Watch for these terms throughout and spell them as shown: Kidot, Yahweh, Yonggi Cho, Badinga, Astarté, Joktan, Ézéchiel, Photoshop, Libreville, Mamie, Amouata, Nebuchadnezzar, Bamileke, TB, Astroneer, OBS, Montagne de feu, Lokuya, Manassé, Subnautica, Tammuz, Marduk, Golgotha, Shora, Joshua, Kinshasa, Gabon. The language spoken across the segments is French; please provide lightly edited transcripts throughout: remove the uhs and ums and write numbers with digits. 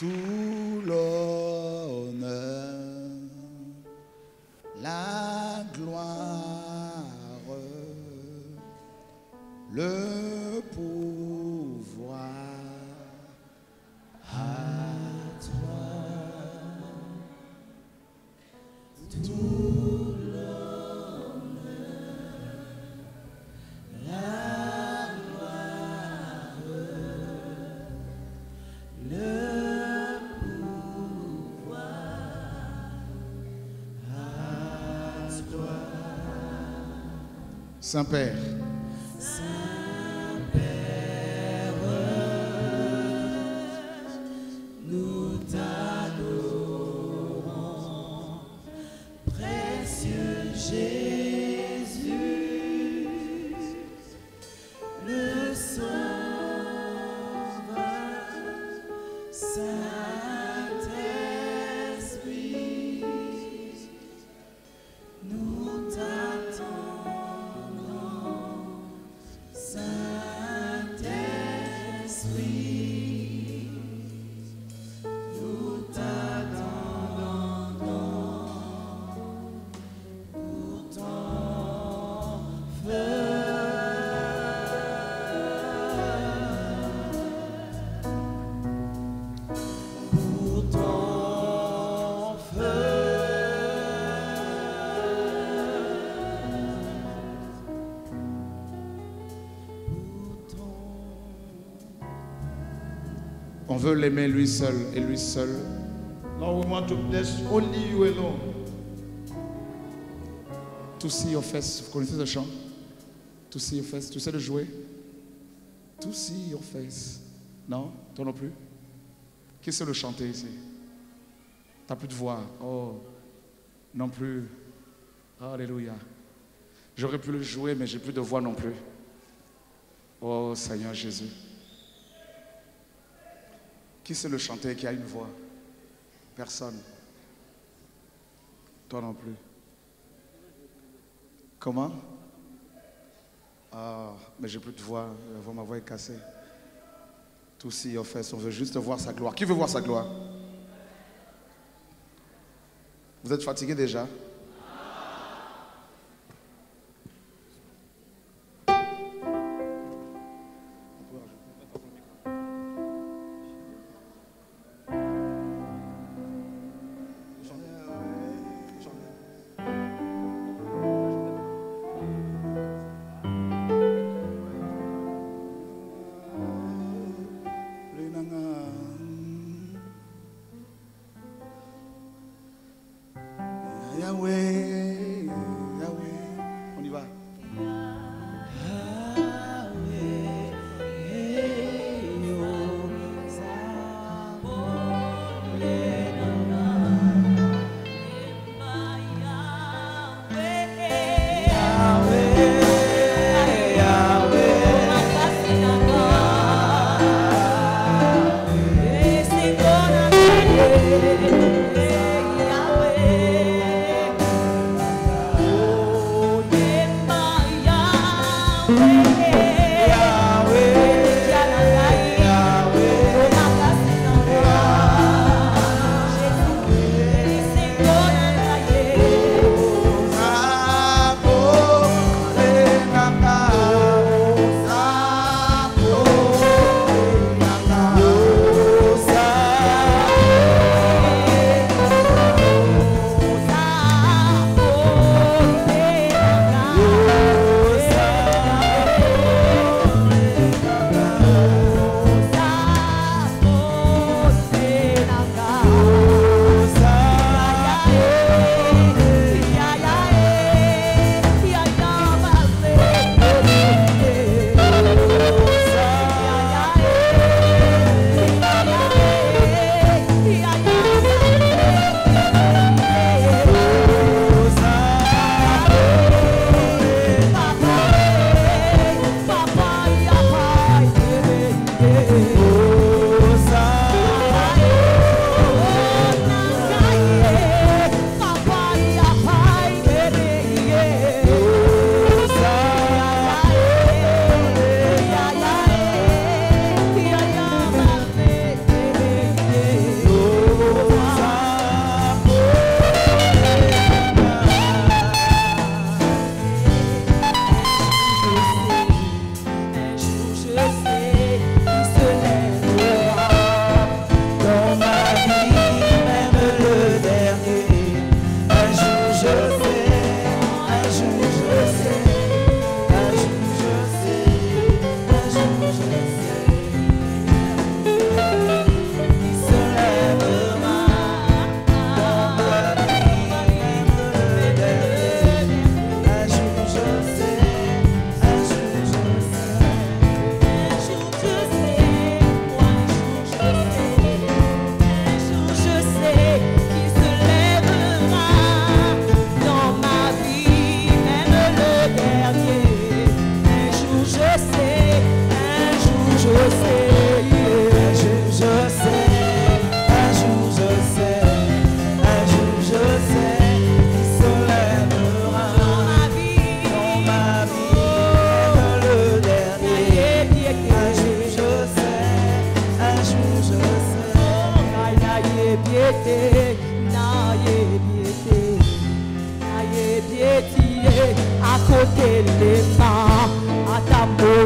tout l'honneur, la gloire, le pouvoir à toi, tout l'honneur, la gloire, le pouvoir à toi. Saint-Père, on veut l'aimer lui seul et lui seul. Now we want to bless only you alone. To see your face. Vous connaissez ce chant? To see your face. Tu sais le jouer? To see your face. Non? Toi non plus? Qui sait le chanter ici? T'as plus de voix. Oh. Non plus. Alléluia. J'aurais pu le jouer, mais j'ai plus de voix non plus. Oh Seigneur Jésus. Qui c'est le chanteur qui a une voix? Personne. Toi non plus. Comment? Ah, mais j'ai plus de voix. Ma voix est cassée. Tout si en fait, on veut juste voir sa gloire. Qui veut voir sa gloire? Vous êtes fatigué déjà? Yahweh,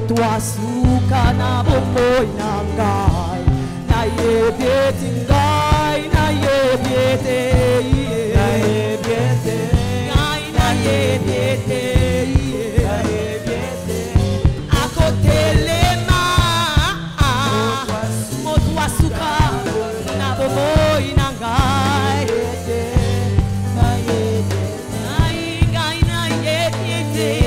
Otwa suka na boko inangai na yebetingai na yebetei na yebetei na yebetei na yebetei akotele ma otwa suka na boko inangai na yebetei na yebetei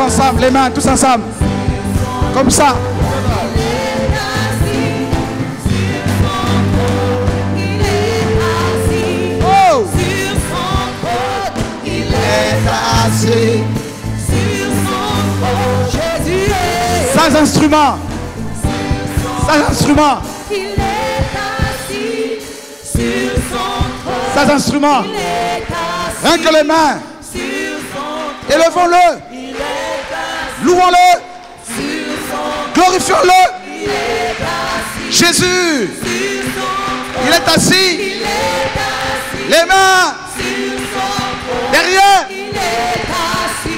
ensemble, les mains, tous ensemble. Comme ça. Oh. Il est assis sur son trône. Jésus est sans instrument. Sans instrument. Il est assis sur son trône. Sans instrument. Rien que les mains. Élevons-le. Louons-le, glorifions-le. Jésus, il est assis, les mains, derrière,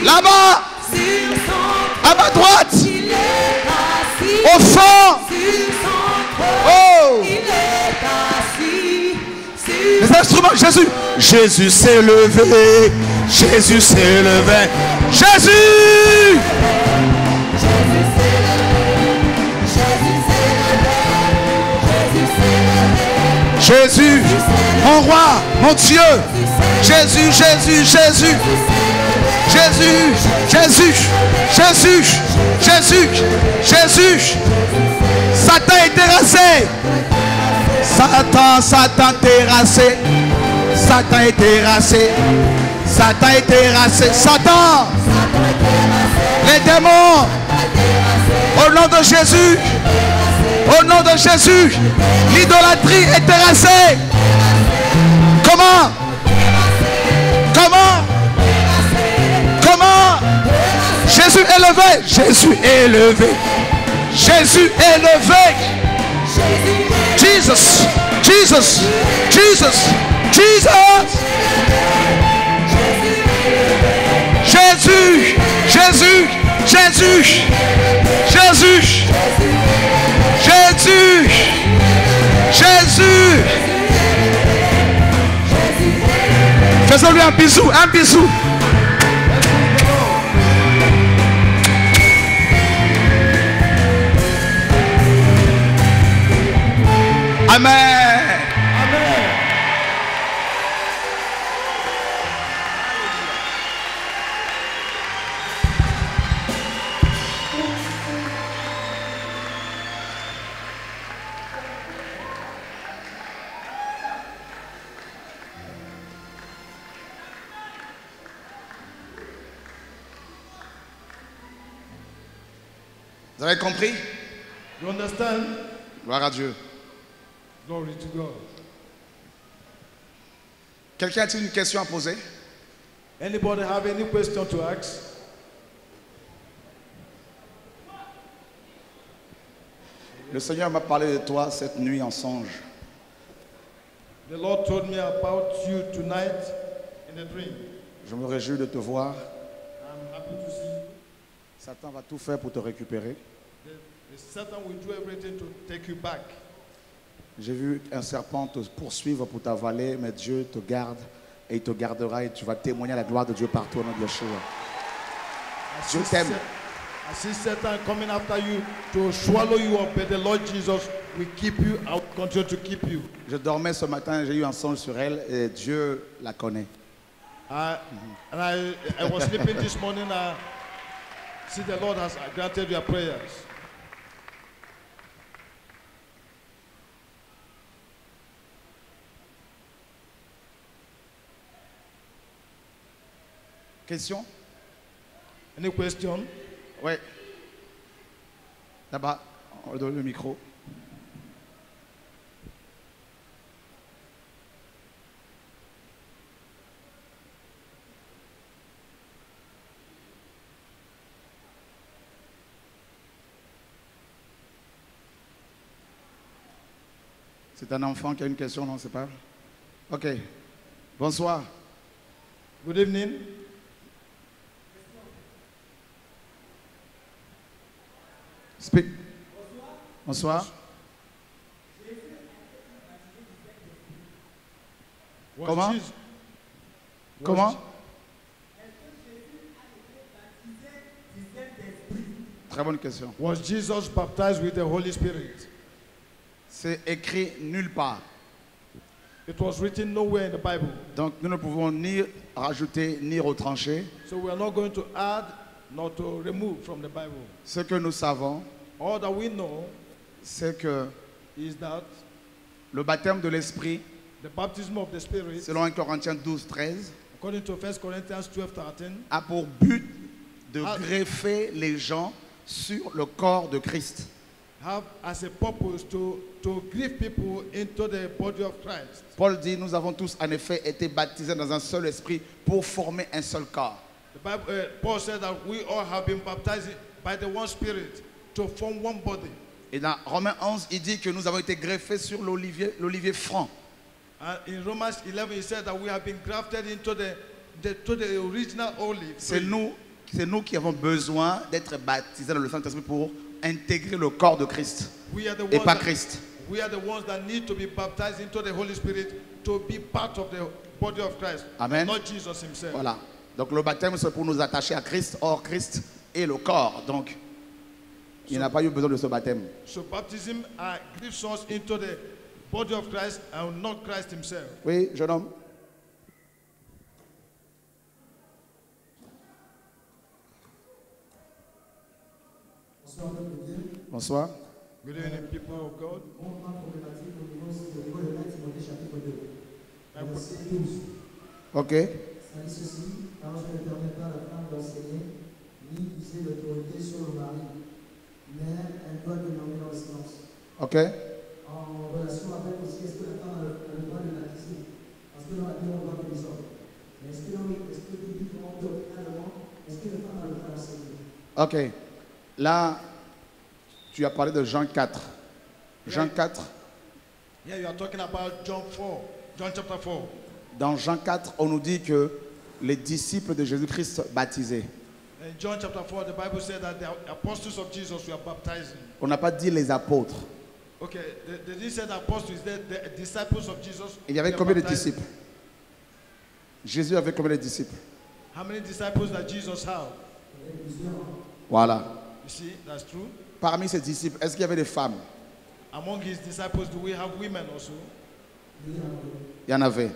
là-bas, à ma droite, au fond. Oh, les instruments, Jésus. Jésus s'est levé, Jésus s'est levé, Jésus. Jésus, mon roi, mon Dieu, Jésus, Jésus, Jésus, Jésus, Jésus, Jésus, Jésus, Jésus, Satan est terrassé, Satan, Satan terrassé, Satan est terrassé, Satan est terrassé, Satan, les démons, au nom de Jésus. Au nom de Jésus, l'idolâtrie est terrassée. Comment? Comment? Comment? Jésus élevé. Jésus élevé. Jésus élevé. Jesus. Jesus. Jesus. Jesus. Jésus. Jésus. Jésus. Jésus. Jésus, Jésus, faisons-lui un bisou, un bisou. Amen. Amen. Vous avez compris? You understand? Gloire à Dieu. Glory to God. Quelqu'un a-t-il une question à poser? Anybody have any question to ask? Le Seigneur m'a parlé de toi cette nuit en songe. The Lord told me about you tonight in a dream. Je me réjouis de te voir. I'm happy to see you. Satan va tout faire pour te récupérer. Satan will do everything to take you back. J'ai vu un serpent te poursuivre pour t'avaler, mais Dieu te garde et il te gardera et tu vas témoigner à la gloire de Dieu partout au nom de Joshua. Dieu t'aime. I see Satan coming after you to swallow you up, but the Lord Jesus will keep you. I will continue to keep you. Je dormais ce matin, j'ai eu un songe sur elle et Dieu la connaît. And I was sleeping this morning. See, the Lord has granted your prayers. Question? Any question? Oui. Là-bas, on donne le micro. C'est un enfant qui a une question, non, c'est pas? Ok. Bonsoir. Good evening. Speak. Bonsoir. Bonsoir. Comment? Très bonne question. Was Jesus baptized with the Holy Spirit? C'est écrit nulle part. It was written nowhere in the Bible. Donc nous ne pouvons ni rajouter ni retrancher. So we are not going to add. Not to remove from the Bible. Ce que nous savons, all that we know, c'est que is that le baptême de l'esprit, the baptism of the Spirit, selon 1 Corinthiens 12, 13, according to 1 Corinthians 12, 13, a pour but de greffer les gens sur le corps de Christ. Have as a purpose to grieve people into the body of Christ. Paul dit, nous avons tous en effet été baptisés dans un seul esprit pour former un seul corps. The Bible, Paul said that we all have been baptized by the one Spirit to form one body. Et dans Romains 11, il dit que nous avons été greffés sur l'olivier franc. In Romans 11, he said that we have been grafted into the original olive. C'est nous qui avons besoin d'être baptisés dans le Saint-Esprit pour intégrer le corps de Christ et pas Christ. We are the ones that need to be baptized into the Holy Spirit to be part of the body of Christ. Amen. Not Jesus himself. Voilà. Donc le baptême c'est pour nous attacher à Christ, or Christ est le corps, donc il n'a pas eu besoin de ce baptême. So baptism grifts us into the body of Christ and not Christ himself. Oui, jeune homme. Bonsoir. Bonsoir. Good evening, people of God. Ok. Elle dit ceci, car je ne permets pas à la femme d'enseigner, ni d'user l'autorité sur le mari, mais elle doit le nommer dans le silence. Ok. En relation avec aussi, est-ce que la femme a le droit de l'actiser? Parce que dans la vie, on voit que les hommes. Mais est-ce que le public demande vraiment, est-ce que la femme a le droit d'enseigner? Ok. Là, tu as parlé de Jean 4. Jean 4. Yeah, you are talking about John 4. John chapter 4. Dans Jean 4, on nous dit que les disciples de Jésus-Christ baptisés. On n'a pas dit les apôtres. Okay, the disciples of Jesus. Il y avait combien de disciples? Jésus avait combien de disciples? How many disciples did Jesus have? Voilà. You see, that's true. Parmi ses disciples, est-ce qu'il y avait des femmes? Among his disciples, do we have women also? Il y en avait.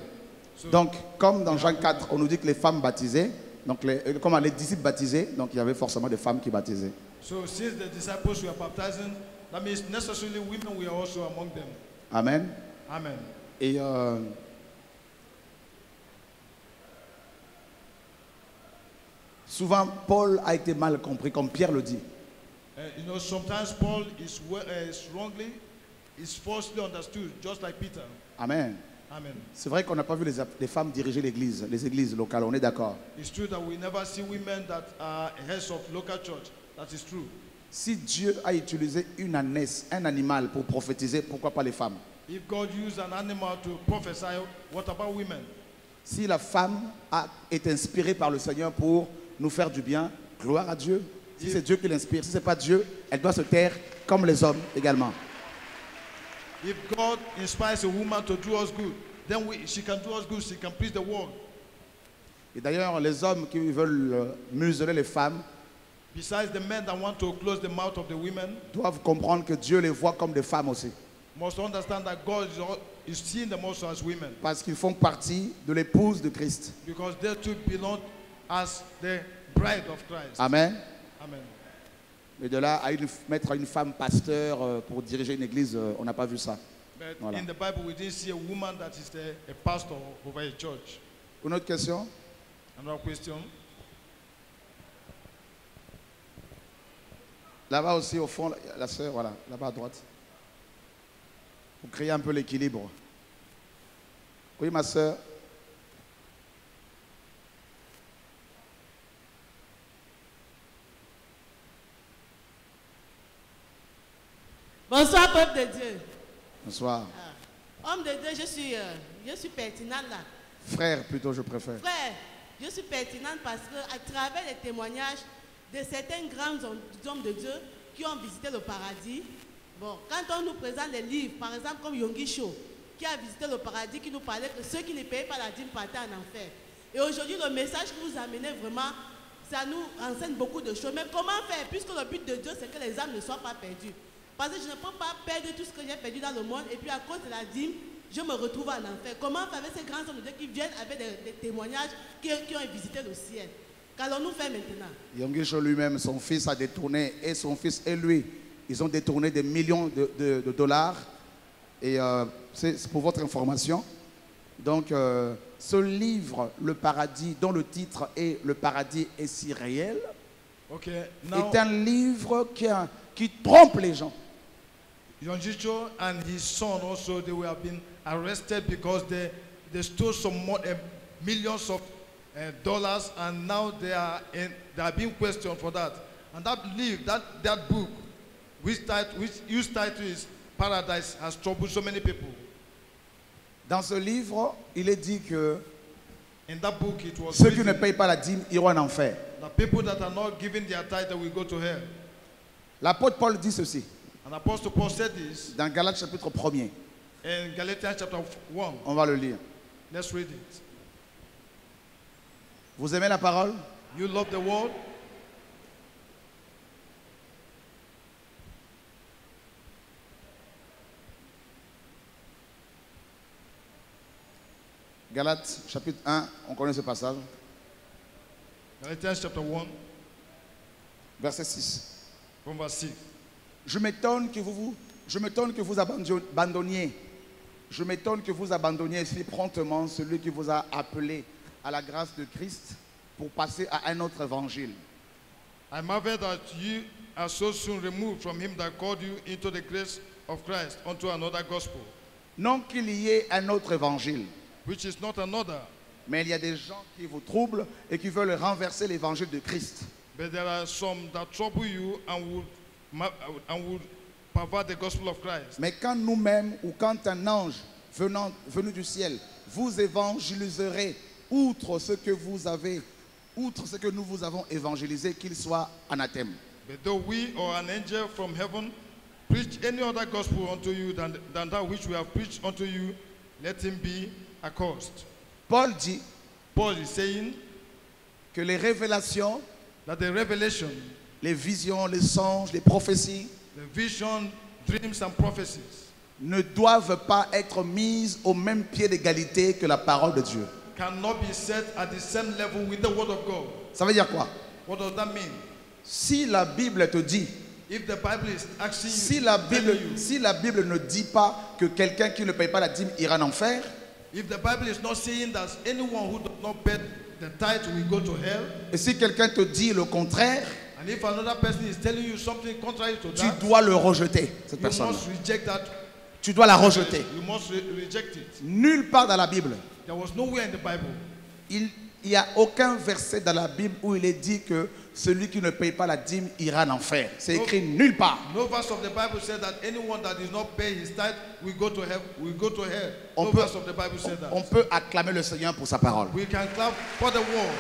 Donc, comme dans Jean 4, on nous dit que les femmes baptisées, donc comme les disciples baptisés, donc il y avait forcément des femmes qui baptisaient. Amen. Amen. Et souvent, Paul a été mal compris, comme Pierre le dit. You know, sometimes Paul is strongly, is falsely understood, just like Peter. Amen. Amen. C'est vrai qu'on n'a pas vu les femmes diriger l'église, les églises locales. On est d'accord. It's true that we never see women that are heads of local church. That is true. Si Dieu a utilisé une ânesse, un animal pour prophétiser, pourquoi pas les femmes? If God used an animal to prophesy, what about women? Si la femme est inspirée par le Seigneur pour nous faire du bien, gloire à Dieu. Si c'est Dieu qui l'inspire, si ce n'est pas Dieu, elle doit se taire comme les hommes également. If God inspires a woman to do us good, then she can do us good, she can please the world. Et d'ailleurs, les hommes qui veulent museler les femmes, besides the men that want to close the mouth of the women, doivent comprendre que Dieu les voit comme des femmes aussi. Must understand that God is seeing them also as women. Parce qu'ils font partie de l'épouse de Christ. Because they too belong as the bride of Christ. Amen. Amen. Mais de là à mettre une femme pasteur pour diriger une église, on n'a pas vu ça. Voilà. In the Bible, we didn't see a woman that is a pastor over a church. Une autre question? Another question. Là-bas aussi au fond, la sœur, voilà, là-bas à droite. Pour créer un peu l'équilibre. Oui, ma sœur. Bonsoir, peuple de Dieu. Bonsoir. Ah, homme de Dieu, je suis pertinente là. Frère, plutôt, je préfère. Frère, je suis pertinente parce qu'à travers les témoignages de certains grands hommes de Dieu qui ont visité le paradis, bon, quand on nous présente les livres, par exemple comme Yonggi Cho, qui a visité le paradis, qui nous parlait que ceux qui ne payaient pas la dîme partaient en enfer. Et aujourd'hui, le message que vous amenez vraiment, ça nous enseigne beaucoup de choses. Mais comment faire? Puisque le but de Dieu, c'est que les âmes ne soient pas perdues. Parce que je ne peux pas perdre tout ce que j'ai perdu dans le monde, et puis à cause de la dîme, je me retrouve en enfer. Comment faire avec ces grands hommes de Dieu qui viennent avec des témoignages qui ont visité le ciel? Qu'allons-nous faire maintenant? Yonggi Cho lui-même, son fils a détourné, et son fils et lui. Ils ont détourné des millions de dollars. Et c'est pour votre information. Donc, ce livre, Le Paradis, dont le titre est « Le paradis est si réel », okay, est un livre qui trompe les gens. Yonggi Cho and his son also, they were being arrested because they stole some more, millions of dollars, and now they are being questioned for that. And that livre, that book, whose title is Paradise, has troubled so many people. Dans ce livre, il est dit que ceux qui ne payent pas la dîme iront en enfer. L'apôtre Paul dit ceci. Dans Galates chapitre 1er. On va le lire. Let's read it. Vous aimez la parole? You love the word? Galates chapitre 1, on connaît ce passage. Galates chapitre 1, verset 6. Je m'étonne que vous abandonniez. Je m'étonne que vous abandonniez si promptement celui qui vous a appelé à la grâce de Christ pour passer à un autre évangile. I marvel that you are so soon removed from him that called you into the grace of Christ unto another gospel. Non qu'il y ait un autre évangile. Which is not another. Mais il y a des gens qui vous troublent et qui veulent renverser l'évangile de Christ. But there are some that trouble you and would pervert the gospel of Christ. Mais quand nous-mêmes ou quand un ange venu du ciel vous évangéliserez outre ce que vous avez, outre ce que nous vous avons évangélisé, qu'il soit anathème. But though we or an angel from heaven preach any other gospel unto you than that which we have preached unto you, let him be. Paul dit que les révélations, les visions, les songes, les prophéties ne doivent pas être mises au même pied d'égalité que la parole de Dieu. Ça veut dire quoi? Si la Bible te dit, si la Bible ne dit pas que quelqu'un qui ne paye pas la dîme ira en enfer, if the Bible is not saying that anyone who does not pay the tithe will go to hell, et si quelqu'un te dit le contraire, if another person is telling you something contrary to that, tu dois le rejeter, cette personne. Tu dois la rejeter. You must reject it. Nulle part dans la Bible. There was nowhere in the Bible. Il n'y a aucun verset dans la Bible où il est dit que celui qui ne paye pas la dîme ira en enfer. C'est écrit nulle part. No verse of the Bible says that anyone that does not pay his tithe will go to hell. No verse of the Bible says that. On peut acclamer le Seigneur pour sa parole. We can clap for the word.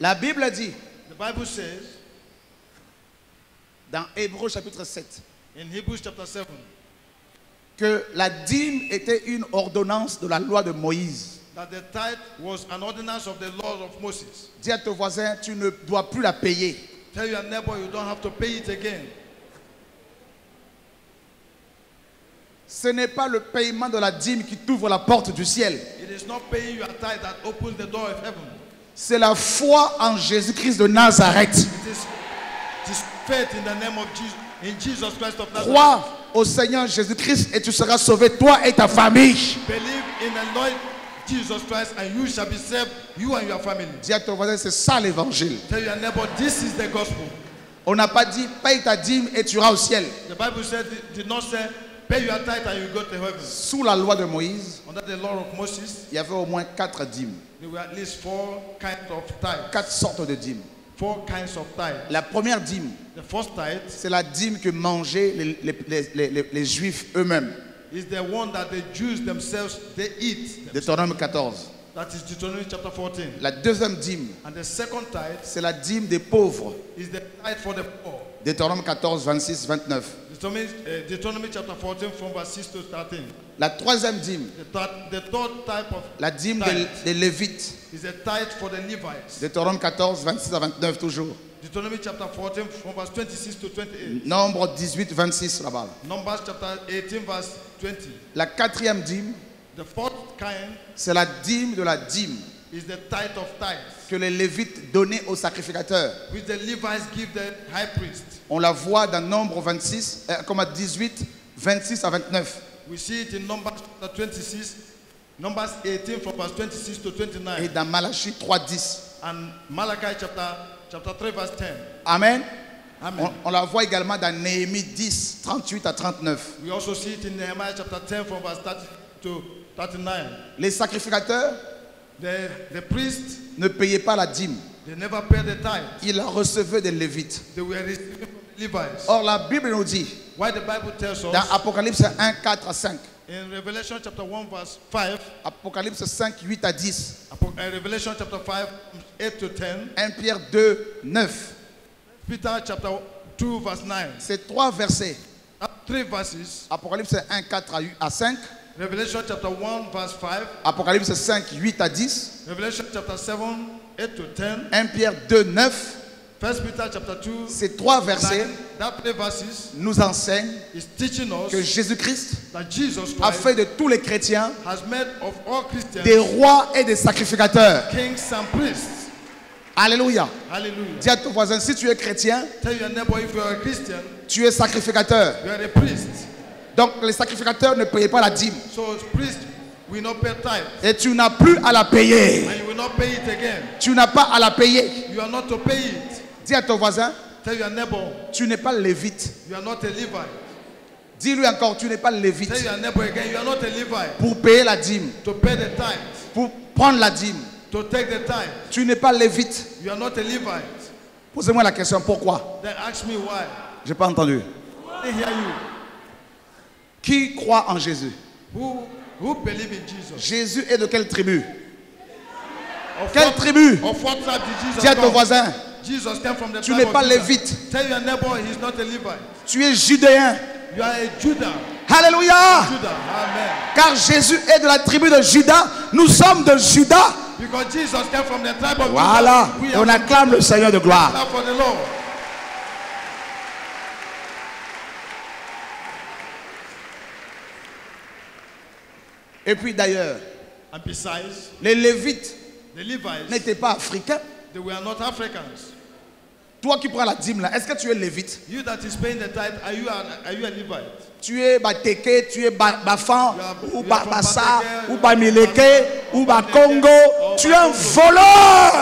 La Bible dit, the Bible says, dans Hébreux chapitre 7, in Hebrews chapter 7, que la dîme était une ordonnance de la loi de Moïse. That the tithe was an ordinance of the law of Moses. Dis à ton voisin, tu ne dois plus la payer. Tell your neighbor you don't have to pay it again. Ce n'est pas le paiement de la dîme qui t'ouvre la porte du ciel. It is not paying your tithe that opens the door of heaven. C'est la foi en Jésus-Christ de Nazareth. It is faith in the name of Jesus. In Jesus Christ of Nazareth. Crois au Seigneur Jésus-Christ et tu seras sauvé, toi et ta famille. Believe in the Lord Jesus Christ and you shall be saved, you and your family. Dis à ton voisin, c'est ça l'évangile. Tell your neighbor, this is the gospel. On n'a pas dit paye ta dîme et tu iras au ciel. The Bible said, did not say pay your tithe and you go to heaven. Sous la loi de Moïse, under the law of Moses, il y avait au moins 4 dîmes. There were at least 4 kinds of tithes. 4 sortes de dîmes. 4 kinds of tithe. La première dîme, c'est la dîme que mangeaient les Juifs eux-mêmes. Deutéronome 14. That is Deuteronomy chapter 14. La deuxième dîme, c'est la dîme des pauvres. Deutéronome 14, 26, 29. Deuteronomy chapter 14 from verse 6 to 13. La troisième dîme, la dîme des Lévites. Deutéronome 14, 26 à 29 toujours. Deuteronomy chapter 14 from verse 26 to 28. Nombre 18, 26 là-bas. Numbers chapter 18 verse 20. La quatrième dîme, c'est la dîme de la dîme. Is the tithe of tithes. Que les Lévites donnaient aux sacrificateurs. Which the Levites give the high priest. On la voit dans Nombre 26, comme à 18, 26 à 29. We see it in Numbers 26, Numbers 18 from verse 26 to 29. Et dans Malachie 3:10. And Malachi chapter 3 verse 10. Amen. Amen. On la voit également dans Néhémie 10, 38 à 39. We also see it in Nehemiah chapter 10 from verse 30 to 39. Les sacrificateurs, the priests, ne payaient pas la dîme. They never paid the tithe. Ils la recevaient des Lévites. They were receiving from the Levites. Or la Bible nous dit, why the Bible tells us, dans Apocalypse 1, 4 à 5. In Revelation chapter 1 verse 5. Apocalypse 5, 8 à 10. Revelation chapter 5, 8 to 10. 1 Pierre 2, 9. Peter chapter 2 verse 9. Ces 3 versets. 3 verses. Apocalypse 1, 4 à 5. Revelation chapter 1 verse 5. Apocalypse 5, 8 à 10. Revelation chapter 7, 8 to 10. 1 Pierre 2, 9. 1 Peter chapter 2. Ces 3 versets nous enseignent que Jésus-Christ a fait de tous les chrétiens des rois et des sacrificateurs. Kings and priests. Alléluia. Alléluia. Dis à ton voisin, si tu es chrétien, tu es sacrificateur. You are a priest. Donc les sacrificateurs ne payaient pas la dîme. So, priest, we not pay tithe. Et tu n'as plus à la payer. And you will not pay it again. Tu n'as pas à la payer. You are not to pay it. Dis à ton voisin, tell your neighbor, tu n'es pas lévite. You are not a Levite. Dis-lui encore, tu n'es pas lévite. Tell your neighbor again, you are not a Levite. Pour payer la dîme. To pay the tithe. Pour prendre la dîme. To take the tithe. Tu n'es pas lévite. You are not a Levite. Posez-moi la question, pourquoi? Then ask me why. J'ai pas entendu. I hear you. Qui croit en Jésus? Who believe in Jesus? Jésus est de quelle tribu? Of quelle tribu? Dis à ton voisin, Jesus came from the tu n'es pas lévite. Tell your neighbor, he's not a Levite. Tu es judéen. You are a Judah. Alléluia. Judah. Amen. Car Jésus est de la tribu de Judas. Nous sommes de Judas. Because Jesus came from the tribe of voilà. Judah. Voilà. On acclame le Seigneur de gloire. Et puis d'ailleurs, les Lévites n'étaient pas africains. They were not Africans. Toi qui prends la dîme là, est-ce que tu es lévite? You that is paying the tithe, are you a Levite? Tu es Bateke, tu es Bafan, ou Bassa, ou Bamileke, ou Bakongo. Tu es un voleur.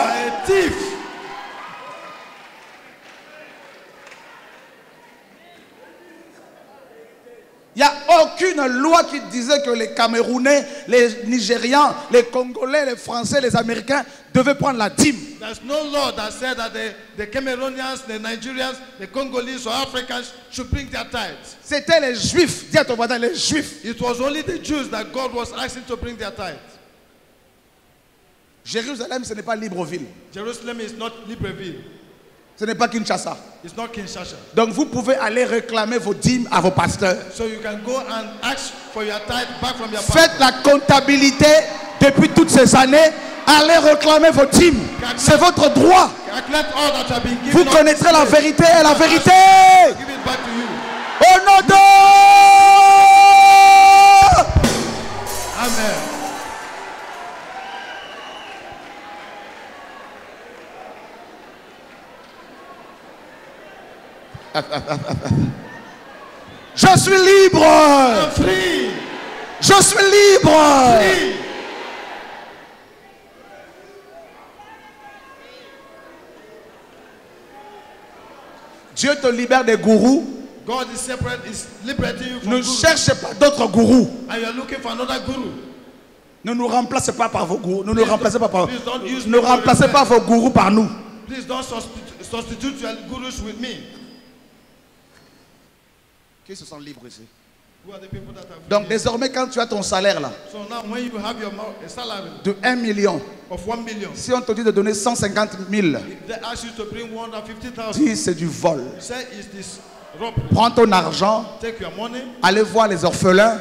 Il n'y a aucune loi qui disait que les Camerounais, les Nigérians, les Congolais, les Français, les Américains devaient prendre la dîme. There's no law that said that the Cameroonians, the Nigerians, the Congolese or Africans should bring their tithes. C'était les Juifs. Dis à ton voisin, les Juifs. It was only the Jews that God was asking to bring their tithes. Jérusalem, ce n'est pas Libreville. Jerusalem is not Libreville. Ce n'est pas Kinshasa. It's not Kinshasa. Donc vous pouvez aller réclamer vos dîmes à vos pasteurs. So you can go and ask for your tithe back from your pastor. Faites la comptabilité depuis toutes ces années. Allez réclamer vos dîmes. C'est votre droit. Vous connaîtrez la vérité et la vérité. Au nom de... Amen. Je suis libre. Je suis libre. Dieu te libère des gourous. God is separate, is liberating you from ne gurus. Cherchez pas d'autres gourous. And you are looking for another guru. Ne nous remplacez pas par vos gourous. Ne nous remplacez pas par. Ne remplacez pas vos gourous par nous. Please don't substitute your gurus with me. Qui se sent libre ici? Donc désormais quand tu as ton salaire là, so now, when you have your salary, de 1 million, of 1 million, si on te dit de donner 150 000, dis c'est du vol. Prends ton argent, allez voir les orphelins,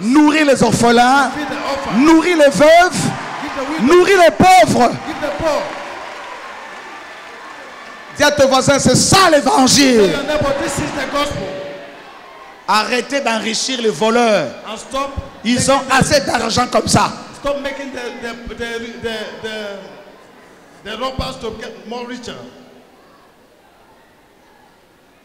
nourris les orphelins, nourris les veuves, nourris les pauvres. Dis à ton voisin, c'est ça l'évangile. Arrêtez d'enrichir les voleurs. Ils ont assez d'argent comme ça.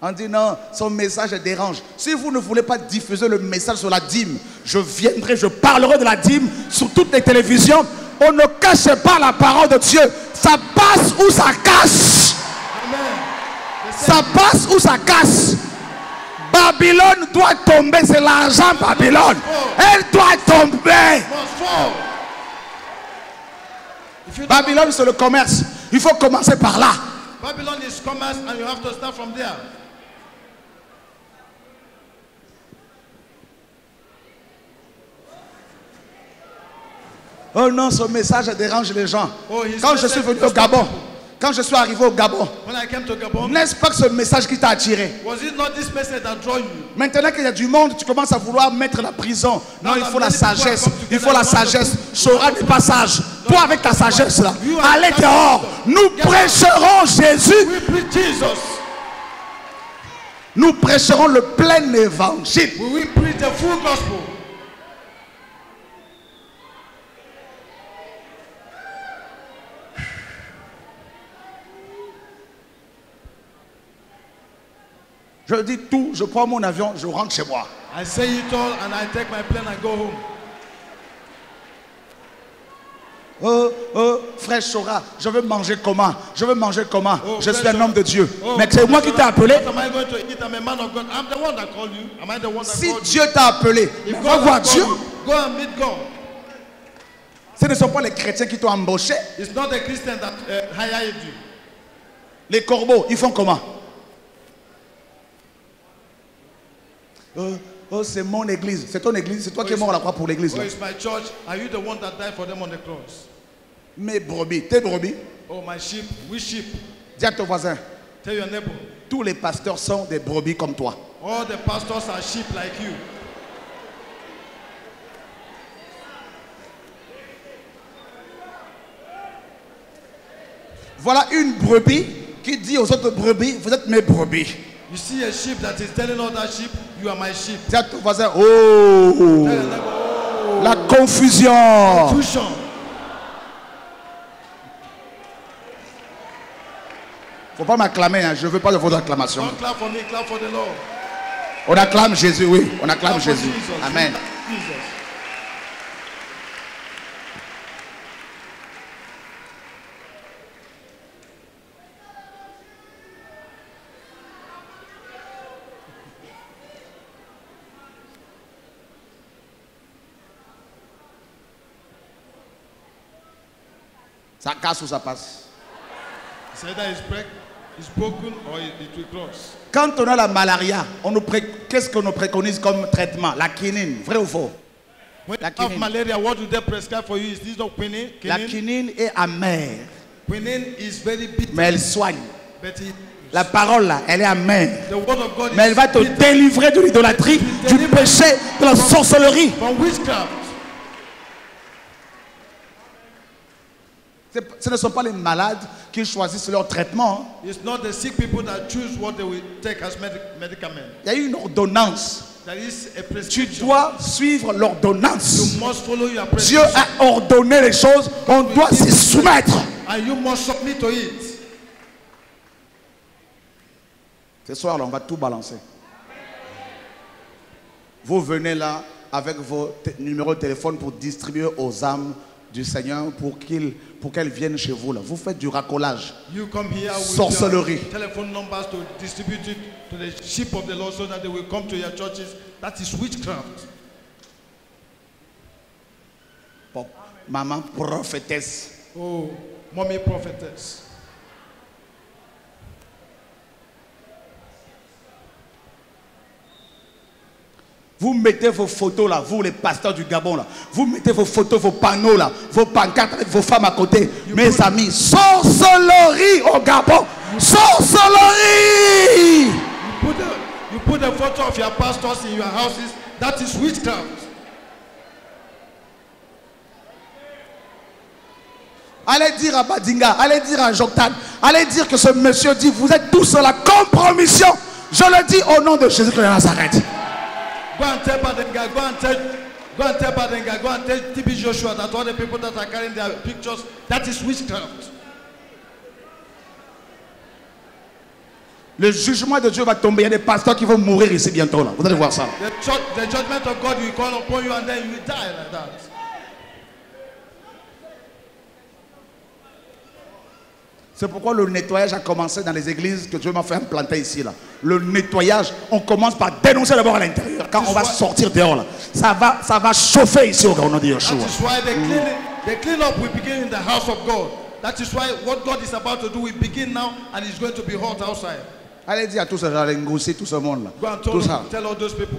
On dit non, son message dérange. Si vous ne voulez pas diffuser le message sur la dîme, je viendrai, je parlerai de la dîme sur toutes les télévisions. On ne cache pas la parole de Dieu. Ça passe ou ça casse. Ça passe ou ça casse. Babylone doit tomber, c'est l'argent Babylone. Elle doit tomber. Babylone, c'est le commerce. Il faut commencer par là. Babylone is commerce and you have to start from there. Oh non, ce message dérange les gens. Quand je suis venu au Gabon, quand je suis arrivé au Gabon, n'est-ce pas que ce message qui t'a attiré? Maintenant qu'il y a du monde, tu commences à vouloir mettre la prison. Non, il faut la sagesse. Il faut la sagesse. Sora n'est pas sage. Toi, avec ta sagesse là, allez dehors. Nous prêcherons Jésus. Nous prêcherons le plein évangile. Je dis tout, je prends mon avion, je rentre chez moi. I say it all and I take my plane and go home. Frère Sora, je veux manger comment? Je veux manger comment? Oh, je suis un homme de Dieu. Oh, mais c'est moi qui t'ai appelé. Si Dieu t'a appelé, va voir Dieu. Go and meet God. Ce ne sont pas les chrétiens qui t'ont embauché. It's not the Christians that hired you. Les corbeaux, ils font comment? Oh, c'est mon église, c'est ton église, c'est toi qui es mort à la croix pour l'église. Oh, it's my church. Are you the one that died for them on the cross? Mes brebis, tes brebis. Oh, my sheep, we sheep. Dis à ton voisin. Tell your neighbor. Tous les pasteurs sont des brebis comme toi. All the pastors are sheep like you. Voilà une brebis qui dit aux autres brebis, vous êtes mes brebis. You see a sheep that is telling other sheep, you are my sheep. Dis à ton voisin, oh, la confusion. Il ne faut pas m'acclamer, hein. Je ne veux pas de vos acclamations. On acclame Jésus, oui. On acclame Jésus. Amen. Ça casse ou ça passe. Quand on a la malaria, qu'est-ce qu'on nous préconise comme traitement? La quinine, vrai ou faux? La quinine est amère. Mais elle soigne. La parole là, elle est amère. Mais elle va te délivrer de l'idolâtrie, du péché, de la sorcellerie. Ce ne sont pas les malades qui choisissent leur traitement. Il y a une ordonnance. Tu dois suivre l'ordonnance. Dieu a ordonné les choses. On doit s'y soumettre. Ce soir, on va tout balancer. Vous venez là avec vos numéros de téléphone pour distribuer aux âmes du Seigneur pour qu'elles viennent chez vous là. Vous faites du racolage, sorcellerie. Bon, maman prophétesse. Oh, mommy prophétesse. Vous mettez vos photos là, vous les pasteurs du Gabon là, vous mettez vos photos, vos panneaux là, vos pancartes avec vos femmes à côté. Mes amis, sorcellerie au Gabon, sorcellerie. You put the photo of your pastors in your houses, that is witchcraft. Allez dire à Badinga, allez dire à Joktan, allez dire que ce monsieur dit, vous êtes tous à la compromission. Je le dis au nom de Jésus de Nazareth. Go and tell Badinga, go and tell TB Joshua that all the people that are carrying their pictures, that is witchcraft. Le jugement de Dieu va tomber. Il y a des pasteurs qui vont mourir ici bientôt là. Vous allez voir ça. The judgment of God will call upon you and then you will die like that. C'est pourquoi le nettoyage a commencé dans les églises que Dieu m'a fait implanter ici là. Le nettoyage, on commence par dénoncer d'abord à l'intérieur. Quand on va sortir dehors là, ça va chauffer ici au nom de Joshua. That is why the clean up will begin in the house of God. That is why what God is about to do will begin now and it's going to be hot outside. Allez dire à tous ces gens, engousser tout ce monde là. Go and tell, tout ça. Tell all those people.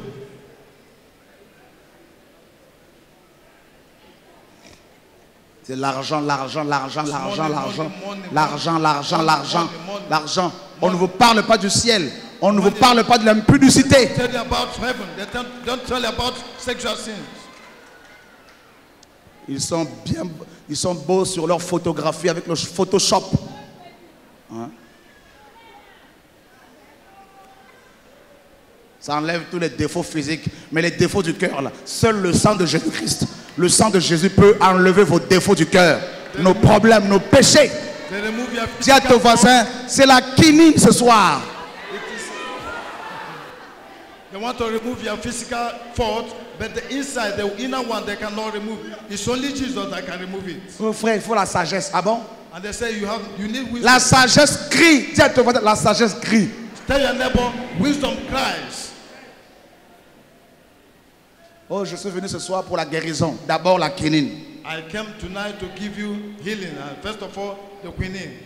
C'est l'argent, l'argent, l'argent, l'argent, l'argent, l'argent, l'argent, l'argent, l'argent. On ne vous parle pas du ciel. On ne vous parle pas de l'impudicité. Ils sont beaux sur leur photographie avec le Photoshop. Hein? Ça enlève tous les défauts physiques, mais les défauts du cœur là, seul le sang de Jésus-Christ, le sang de Jésus peut enlever vos défauts du cœur, nos problèmes, nos péchés. Dis à ton voisin, c'est la quinine ce soir. They want to remove your physical fault, but the inside, the inner one, they cannot remove. It's only Jesus that can remove it. Mon frère, il faut la sagesse, ah bon? And they say you need wisdom. La sagesse crie. Dis à ton voisin, la sagesse crie. Tell your neighbor, wisdom cries. Oh, je suis venu ce soir pour la guérison. D'abord la quinine. I came tonight to give you healing. And first of all, the quinine.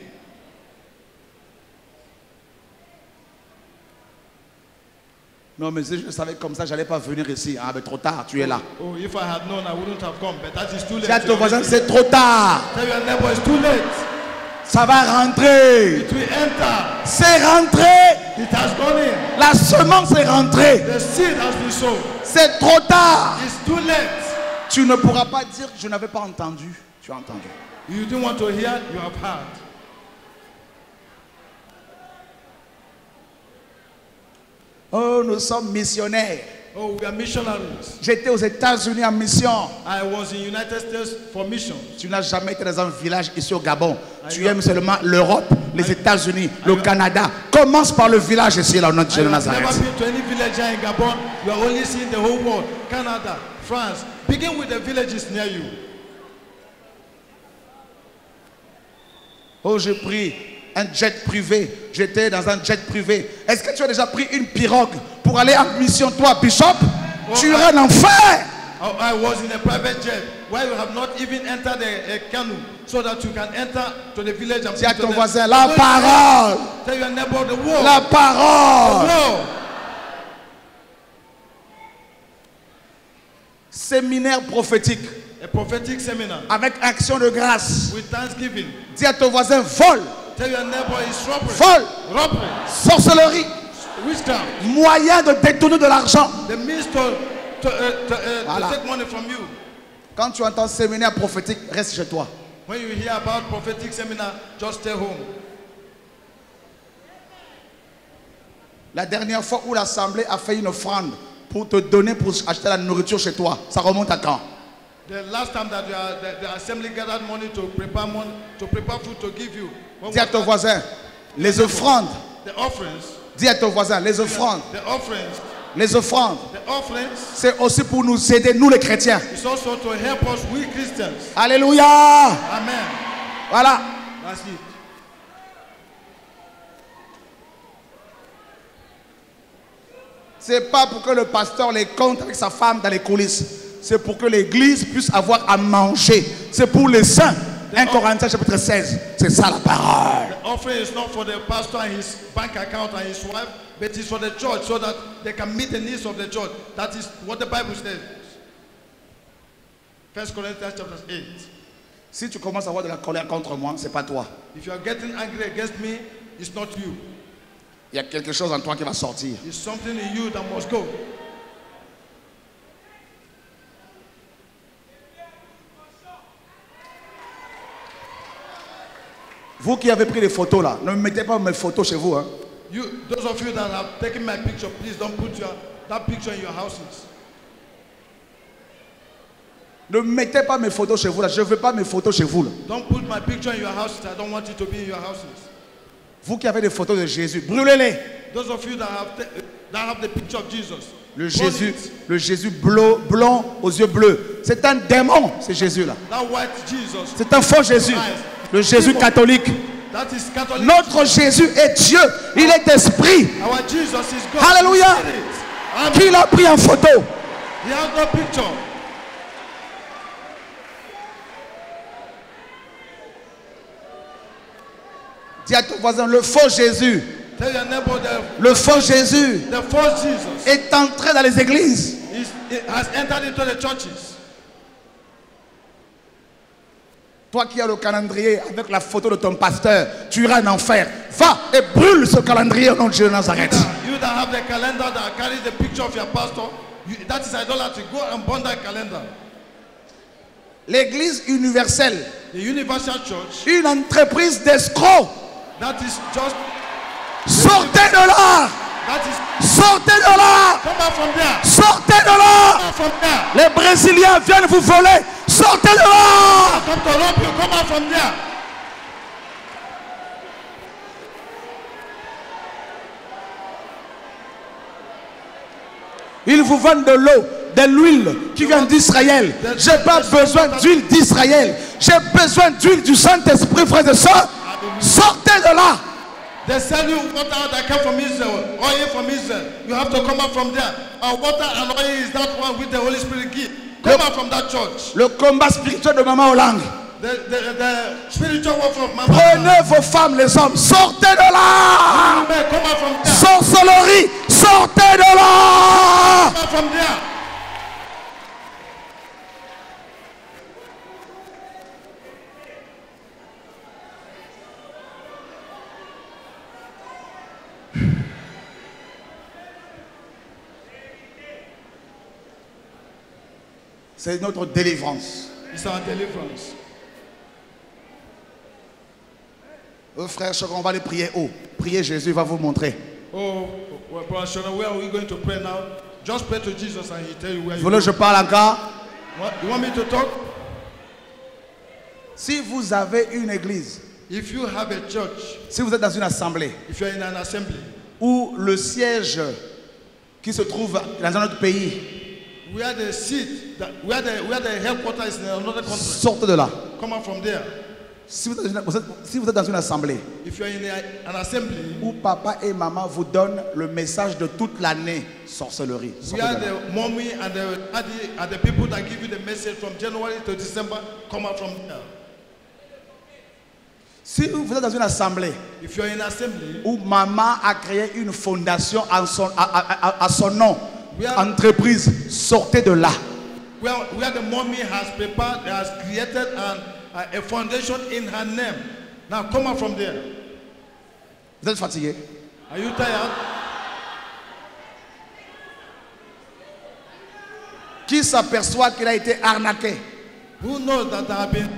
Non, mais si je savais comme ça, j'allais pas venir ici. Ah, mais trop tard, tu es là. Oh, if I had known, I wouldn't have come. But that is too late. Dis à ton voisin, c'est trop tard. Tell your neighbor, it's too late. Ça va rentrer. C'est rentré. La semence est rentrée. C'est trop tard. Tu ne pourras pas dire que je n'avais pas entendu. Tu as entendu. You don't want to hear, you have heard. Oh, nous sommes missionnaires. Oh, we are missionaries. J'étais aux États-Unis en mission. I was in United States for mission. Tu n'as jamais été dans un village ici au Gabon. Tu aimes seulement l'Europe, les États-Unis, le Canada. Commence par le village ici, là, au nom de Jésus de Nazareth. You are only seeing the whole world, Canada, France. Begin with the villages near you. Oh, j'ai pris un jet privé. J'étais dans un jet privé. Est-ce que tu as déjà pris une pirogue pour aller en mission, toi, Bishop? Oh, tu iras en enfer. Oh, I was in a private jet where you have not even entered a canoe so that you can enter to the village. Dis à ton voisin, la parole. Tell your neighbor the world. La parole. The world. Séminaire prophétique. A prophetic seminar. Avec action de grâce. With thanksgiving. Dis à ton voisin, vol. Tell your neighbor is robbery. Vol. Robbery. Sorcellerie. Witchcraft. Moyen de détourner de l'argent. The means to take money from you. Quand tu entends séminaire prophétique, reste chez toi. When you hear about prophetic seminar, just stay home. La dernière fois où l'assemblée a fait une offrande pour te donner, pour acheter la nourriture chez toi, ça remonte à quand? The last time that the assembly gathered money to prepare food to give you. Dis à ton voisin, les offrandes. The offerings. Dis à ton voisin, les offrandes. The offerings. Les offrandes. The offerings. C'est aussi pour nous aider, nous les chrétiens. It's also to help us, we Christians. Alléluia. Amen. Voilà. That's it. C'est pas pour que le pasteur les compte avec sa femme dans les coulisses. C'est pour que l'église puisse avoir à manger. C'est pour les saints. 1 Corinthiens chapitre 16. C'est ça la parole. The offering is not for the pastor and his bank account and his wife, but it's for the church so that they can meet the needs of the church. That is what the Bible says. 1 Corinthiens chapitre 8. Si tu commences à avoir de la colère contre moi, c'est pas toi. If you are getting angry against me, it's not you. Il y a quelque chose en toi qui va sortir. Vous qui avez pris les photos là, ne mettez pas mes photos chez vous. Hein. Those of you that have taken my picture, please don't put that picture in your houses. Ne mettez pas mes photos chez vous là. Je ne veux pas mes photos chez vous là. Don't put my picture in your houses. I don't want it to be in your houses. Vous qui avez des photos de Jésus, brûlez-les. Those of you that have the picture of Jesus. Le Jésus blanc aux yeux bleus, c'est un démon, ce Jésus-là. C'est un faux Jésus. Le Jésus catholique. That is Catholic. Notre Jésus est Dieu, il est esprit. Alléluia. Qui l'a pris en photo? He has no picture. Dis à ton voisin, le faux Jésus, le faux Jésus est entré dans les églises. Toi qui as le calendrier avec la photo de ton pasteur, tu iras en enfer. Va et brûle ce calendrier au nom de Jésus de Nazareth. L'église universelle, une entreprise d'escrocs. That is just. Sortez de là! That is... Sortez de là! Come out from there. Sortez de là! Come out from there. Les Brésiliens viennent vous voler! Sortez de là! Come out from there. Ils vous vendent de l'eau, de l'huile qui vient d'Israël. J'ai pas besoin d'huile d'Israël. J'ai besoin d'huile du Saint-Esprit, frères et sœurs. Sortez de là. They sell you water that came from Israel, oil from Israel. You have to come out from there. Our water and oil is that one with the Holy Spirit gift. Come out from that church. Le combat spirituel de Maman Olang. The spiritual war from Maman. Prenez vos femmes, les hommes. Sortez de là. Come out from there. Sorcellerie. Sortez de là. Come out from there. C'est notre délivrance. It's our deliverance. Oh frère, on va aller prier haut. Priez Jésus, il va vous montrer. Oh, well, brother, where are we going to pray now? Just pray to Jesus and he tell you where you go. Je parle encore. You want me to talk? Si vous avez une église, if you have a church, si vous êtes dans une assemblée, if you are in an assembly, où le siège qui se trouve dans un autre pays, where the seat, where the headquarters is in another country, sortez de là. Come out from there. Si vous êtes dans une assemblée, if you are in an assembly, où papa et maman vous donnent le message de toute l'année, sorcellerie. We are the mommy and the daddy and the people that give you the message from January to December. Come out from there. Si vous êtes dans une assemblée, if you are in an assembly, où maman a créé une fondation à son nom, entreprise, sortez de là. Where the mommy has prepared, has created a foundation in her name. Now come out from there. Vous êtes fatigué? Are you tired? Qui s'aperçoit qu'il a été arnaqué? Who knows that I have been?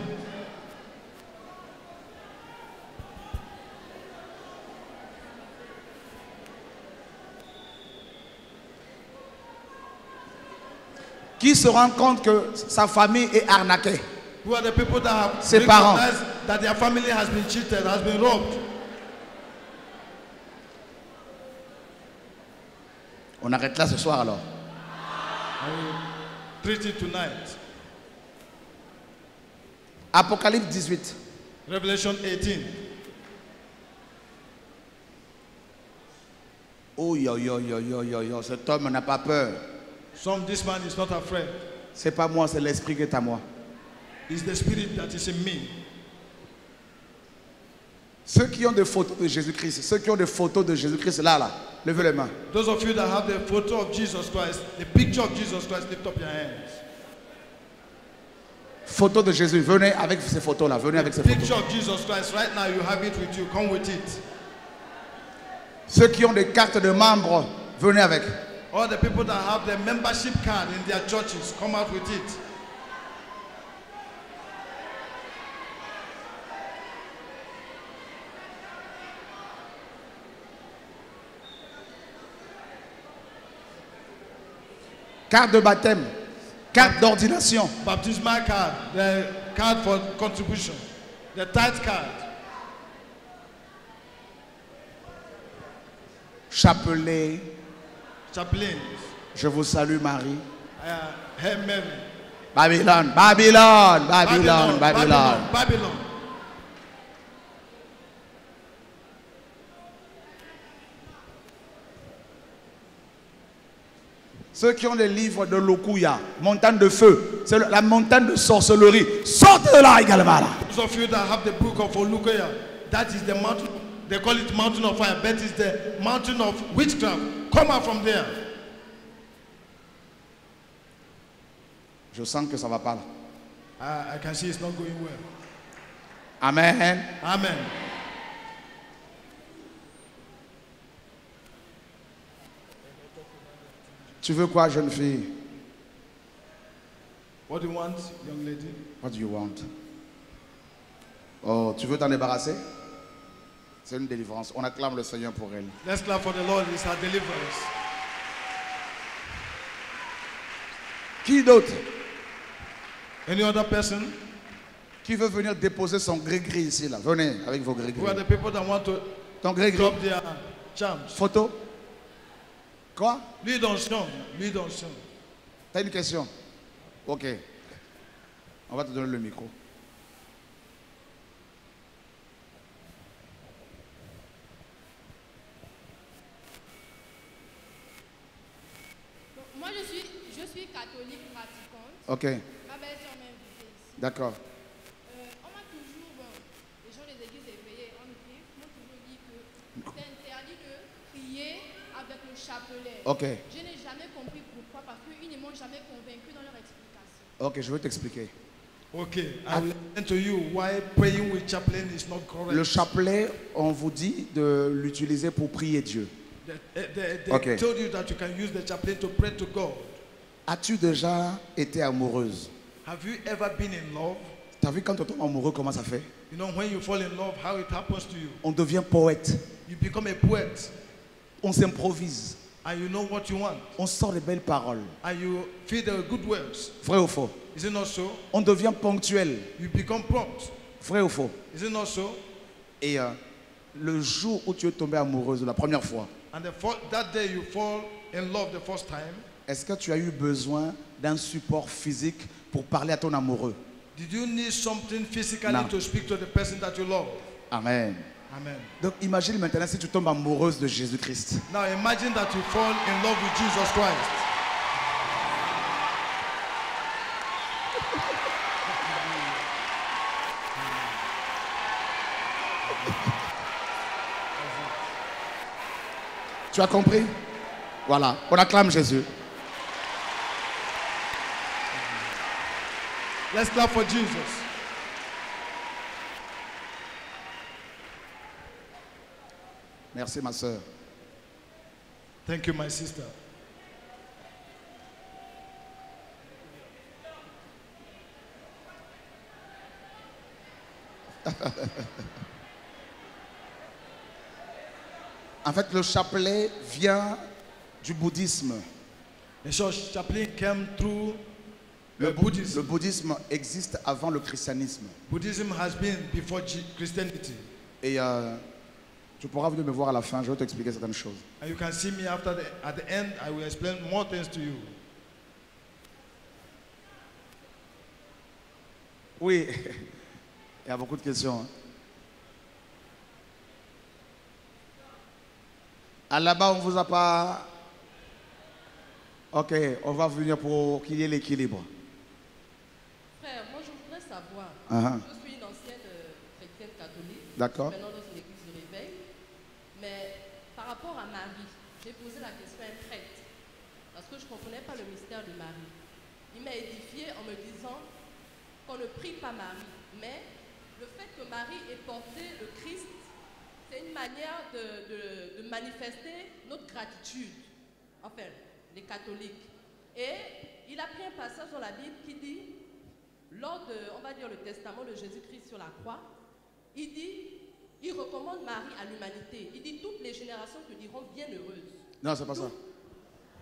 Qui se rend compte que sa famille est arnaquée? Who are the people that have ses parents, that their family has been cheated, has been robbed? On arrête là ce soir alors. Treat it tonight. Apocalypse 18. Revelation 18. Oh yo yo yo yo yo yo, cet homme n'a pas peur. Some this man is not afraid. C'est pas moi, c'est l'esprit qui est à moi. It's the spirit that is in me. Ceux qui ont des photos de Jésus-Christ, ceux qui ont des photos de Jésus-Christ, là, levez les mains. Those of you that have the photo of Jesus Christ, the picture of Jesus Christ, lift up your hands. Photo de Jésus, venez avec ces photos-là, venez avec ces photos. Picture of Jesus Christ, right now you have it with you, come with it. Ceux qui ont des cartes de membres, venez avec. All the people that have their membership card in their churches, come out with it. Carte de baptême, carte d'ordination. Baptismal card, the card for contribution, the tithe card. Chapelet. Chaplain. Je vous salue Marie. Hey Mary. Babylone, Babylone, Babylone, Babylone, Babylone, Babylone. Ceux qui ont les livres de Lokuya, Montagne de feu, c'est la montagne de sorcellerie. Sortez de là également. Those of you that have the book of Lokuya, that is the mountain. They call it mountain of fire, but it's the mountain of witchcraft. Come out from there. Je sens que ça va pas là. I can see it's not going well. Amen. Amen. Tu veux quoi, jeune fille? What do you want, young lady? What do you want? Oh, tu veux t'en débarrasser? C'est une délivrance. On acclame le Seigneur pour elle. Let's clap for the Lord. It's our deliverance. Qui d'autre? Any other person? Qui veut venir déposer son gris-gris ici là? Venez avec vos gris-gris. Who are the people that want to ton gris-gris? Drop their charms. Photo. Quoi? Lui dans son. Lui dans son. T'as une question? Ok. On va te donner le micro. Moi, je suis catholique pratiquante. Ok. Ma belle-sœur m'a invitée ici. D'accord. On m'a toujours, bon, les gens des églises éveillées, on m'a toujours dit que c'est interdit de prier avec le chapelet. Ok. Je n'ai jamais compris pourquoi, parce qu'ils ne m'ont jamais convaincu dans leur explication. Ok, je vais t'expliquer. Ok. I will explain to you why praying with chaplain is not correct. Le chapelet, on vous dit de l'utiliser pour prier Dieu. They okay. Told you that you can use the chaplain to pray to God. As-tu déjà été amoureuse? Have you ever been in love? T'as vu quand on tombe amoureux comment ça fait? You know when you fall in love how it happens to you. On devient poète. You become a poet. On s'improvise. And you know what you want. On sort les belles paroles. And you feed the good words. Vrai ou faux? Is it not so? On devient ponctuel. You become prompt. Vrai ou faux? Is it not so? Et le jour où tu es tombée amoureuse la première fois, and that day you fall in love the first time, est-ce que tu as eu besoin d'un support physique pour parler à ton amoureux? Did you need something physically to speak to the person that you love? Amen. Amen. Donc imagine maintenant si tu tombes amoureuse de Jésus-Christ. Now imagine that you fall in love with Jesus Christ. Tu as compris? Voilà, on acclame Jésus. Let's clap for Jesus. Merci ma soeur. Thank you my sister. En fait le chapelet vient du bouddhisme. The chaplain came through le bouddhisme existe avant le christianisme. Buddhism has been before Christianity. Et tu pourras venir me voir à la fin, je vais t'expliquer certaines choses. And you can see me after at the end, I will explain more things to you. Oui, il y a beaucoup de questions. Hein. À là-bas, on vous a pas... Ok, on va venir pour qu'il y ait l'équilibre. Frère, moi je voudrais savoir, je suis une ancienne chrétienne catholique. D'accord. Mais par rapport à Marie, j'ai posé la question à un prêtre, parce que je ne comprenais pas le mystère de Marie. Il m'a édifié en me disant qu'on ne prie pas Marie, mais le fait que Marie ait porté le Christ, c'est une manière de manifester notre gratitude, enfin, les catholiques. Et il a pris un passage dans la Bible qui dit, lors de, on va dire, le testament de Jésus-Christ sur la croix, il dit... Il recommande Marie à l'humanité. Il dit toutes les générations te diront bienheureuse. Non, c'est pas ça.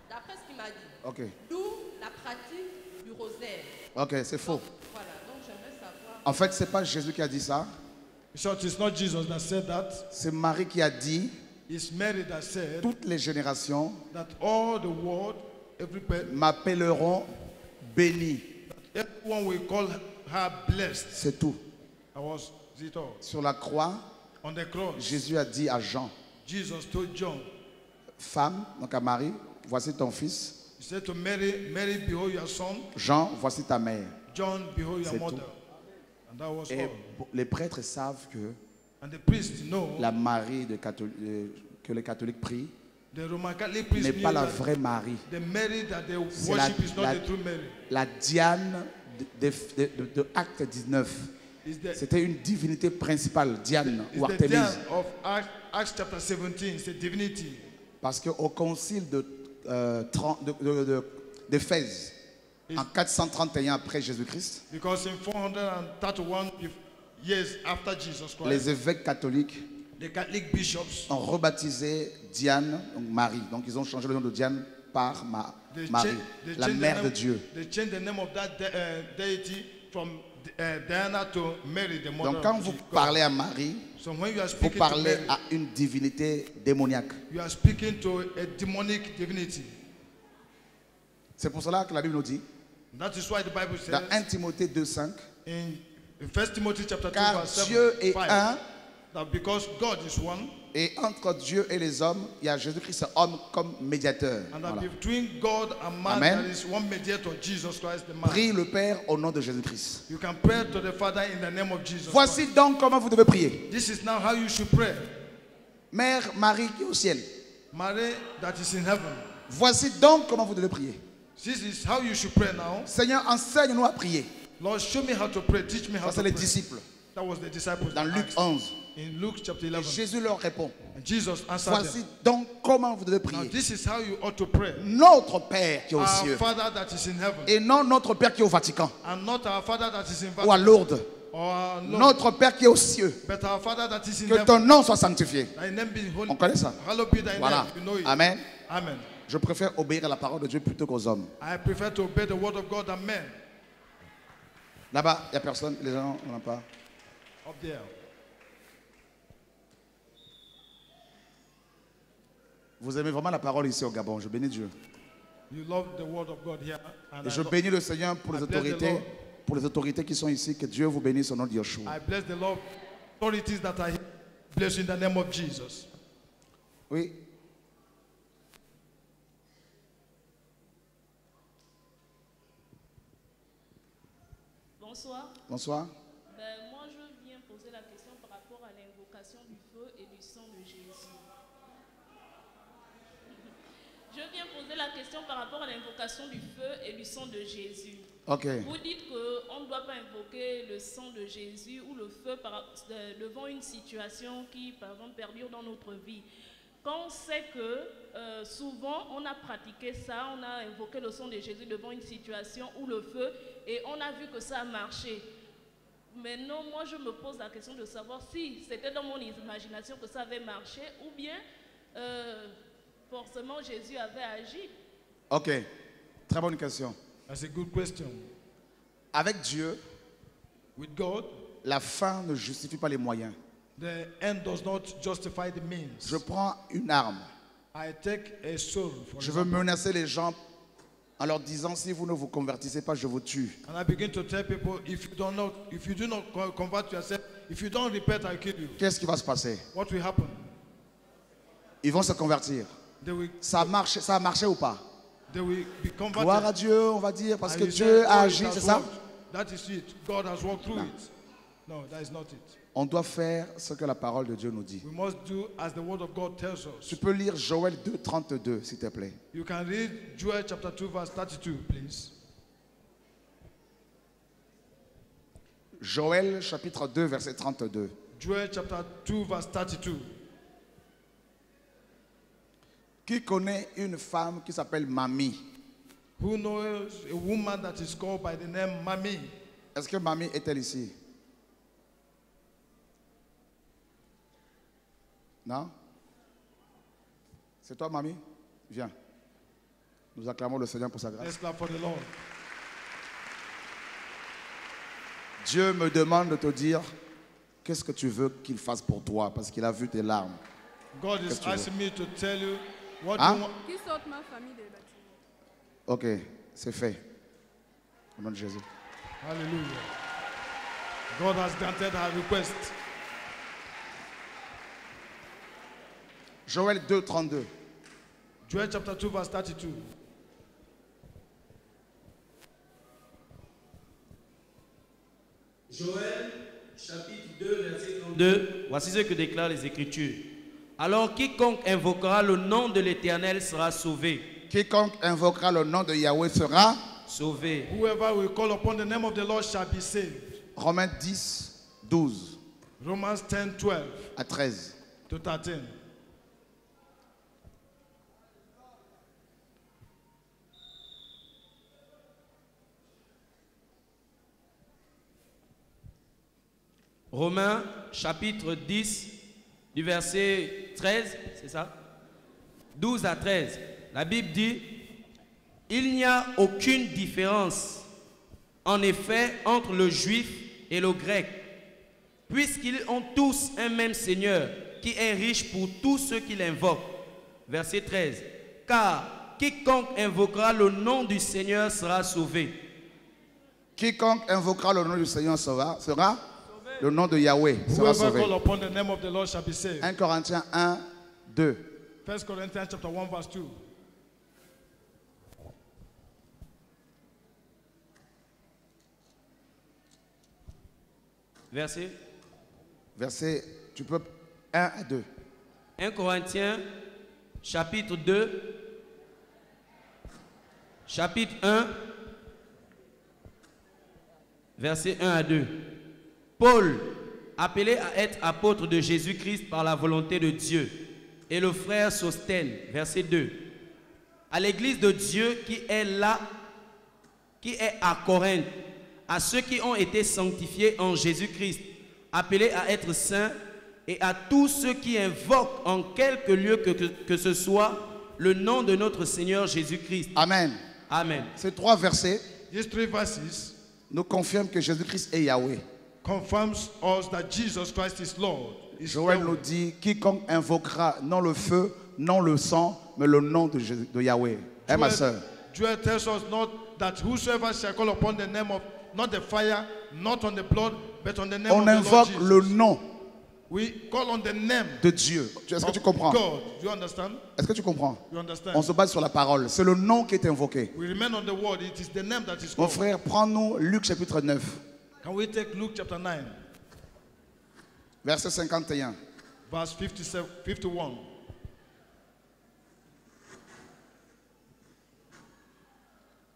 D'après ce qu'il m'a dit. Ok. D'où la pratique du rosaire. Ok, c'est faux. Voilà, donc j'aimerais savoir. En fait, c'est pas Jésus qui a dit ça. It's not Jesus that said that. C'est Marie qui a dit. It's Mary that said. Toutes les générations. That all the world, every person, m'appelleront bénie. That everyone will call her blessed. C'est tout. That was it all. Sur la croix. On the cross, Jésus a dit à Jean, Jesus told John, femme, donc à Marie, voici ton fils. He said to Mary, Mary, behold your son. Jean, voici ta mère. John, behold your mother. And that was all. Les prêtres savent que and the priests know, la Marie que les catholiques prient n'est pas la vraie Marie. C'est la Diane de Acte 19. C'était une divinité principale, Diane ou Artémise. Parce qu'au concile d'Éphèse, en 431 après Jésus-Christ, les évêques catholiques ont rebaptisé Diane, donc Marie. Donc ils ont changé le nom de Diane par Marie, la mère de Dieu. Donc quand vous parlez à Marie, vous parlez à une divinité démoniaque. C'est pour cela que la Bible nous dit, dans 1 Timothée 2:5, car Dieu est un, et entre Dieu et les hommes, il y a Jésus-Christ, homme comme médiateur. Voilà. Amen. Prie le Père au nom de Jésus-Christ. Voici donc comment vous devez prier. This is now how you should pray. Mère Marie qui est au ciel. Marie, that is in heaven. Voici donc comment vous devez prier. This is how you should pray now. Seigneur, enseigne-nous à prier. Lord, show me how to pray. Teach me how to pray. Ça, c'est les disciples. That was the disciples. Dans Luc 11. In Luke chapter 11. Et Jésus leur répond. Voici donc comment vous devez prier. Now, this is how you ought to pray. Notre Père qui est aux cieux. Et non notre Père qui est au Vatican. And not our Father that is in ou à Lourdes. Notre Père qui est aux cieux. But our Father that is in que ton nom soit sanctifié. Thy name be holy. On connaît ça. Hallowed be thy name. Voilà. You know it. Amen. Amen. Je préfère obéir à la parole de Dieu plutôt qu'aux hommes. I prefer to obey the word of God than men. Là-bas, il n'y a personne, les gens, on n'en a pas. Up there. Vous aimez vraiment la parole ici au Gabon, je bénis Dieu. You love the word of God here, and je bénis le Seigneur pour les autorités. Pour les autorités qui sont ici, que Dieu vous bénisse au nom de Joshua. I bless the Lord. Authorities that I bless in the name of Jesus. Oui. Bonsoir. Bonsoir. Moi, je viens poser la question par rapport à l'invocation du feu et du sang de Jésus. Je viens poser la question par rapport à l'invocation du feu et du sang de Jésus. Okay. Vous dites qu'on ne doit pas invoquer le sang de Jésus ou le feu devant une situation qui, par exemple, perdure dans notre vie. Quand on sait que souvent, on a pratiqué ça, on a invoqué le sang de Jésus devant une situation ou le feu, et on a vu que ça a marché. Maintenant, moi, je me pose la question de savoir si c'était dans mon imagination que ça avait marché ou bien forcément Jésus avait agi. Ok, très bonne question. That's a good question. Avec Dieu, with God, la fin ne justifie pas les moyens. The end does not justify the means. Je prends une arme. I take a sword, je veux menacer les gens en leur disant si vous ne vous convertissez pas, je vous tue. And I begin to tell people if you do not convert yourself, if you don't repent, I kill you. Qu'est-ce qui va se passer? What will happen? Ils vont se convertir. Ça a marché ou pas? Gloire à Dieu, on va dire, parce que Dieu a agi, c'est ça? On doit faire ce que la parole de Dieu nous dit. Tu peux lire Joël 2:32, s'il te plaît. You can read Joel chapter 2 verse 32, please. Joël chapitre 2 verset 32. Joel chapter 2 verse 32. Qui connaît une femme qui s'appelle Mamie? Who knows a woman that is called by the name Mamie? Est-ce que Mamie est-elle ici? Non? C'est toi, Mamie? Viens. Nous acclamons le Seigneur pour sa grâce. Let's clap for the Lord. Dieu me demande de te dire qu'est-ce que tu veux qu'il fasse pour toi parce qu'il a vu tes larmes. God is asking me to tell you. Qui sorte ma famille des bâtiments. Ok, c'est fait. Au nom de Jésus. Alléluia. God has granted our request. Joël 2:32. Joël chapter 2 verse 32. Joël chapitre 2 verset 32. Voici ce que déclarent les Écritures. Alors quiconque invoquera le nom de l'Éternel sera sauvé. Quiconque invoquera le nom de Yahweh sera sauvé. Whoever will call upon the name of the Lord shall be saved. Romains 10:12. Romans 10:12 à 13. To 13. Romains chapitre 10 du verset 13, c'est ça? 12 à 13. La Bible dit, il n'y a aucune différence, en effet, entre le juif et le grec, puisqu'ils ont tous un même Seigneur, qui est riche pour tous ceux qui l'invoquent. Verset 13. Car quiconque invoquera le nom du Seigneur sera sauvé. Quiconque invoquera le nom du Seigneur sera le nom de Yahweh sera sauvé. 1 Corinthiens 1, 2. 1 Corinthiens chapter 1 verse 2. Verset, tu peux 1 à 2. 1 Corinthiens chapitre 2, chapitre 1, verset 1 à 2. Paul, appelé à être apôtre de Jésus-Christ par la volonté de Dieu, et le frère Sostène, verset 2, à l'église de Dieu qui est à Corinthe, à ceux qui ont été sanctifiés en Jésus-Christ, appelés à être saints, et à tous ceux qui invoquent en quelque lieu que ce soit le nom de notre Seigneur Jésus-Christ. Amen. Amen. Ces trois versets nous confirment que Jésus-Christ est Yahweh. Confirms us that Jesus Christ is Lord. Joël nous dit, quiconque invoquera non le feu, non le sang, mais le nom de Yahweh. Eh ma soeur. Joel tells us not that whosoever shall call upon the name of, not the fire, not on the blood, but on the name of the Lord Jesus. On invoque le nom. We call on the name de Dieu. Est-ce que tu comprends? Est-ce que tu comprends? On se base sur la parole. C'est le nom qui est invoqué. We remain on the word. It is the name that is called. Mon frère, prends-nous Luc chapitre 9. Can we take Luke chapter 9? Verset 51. Verse 51.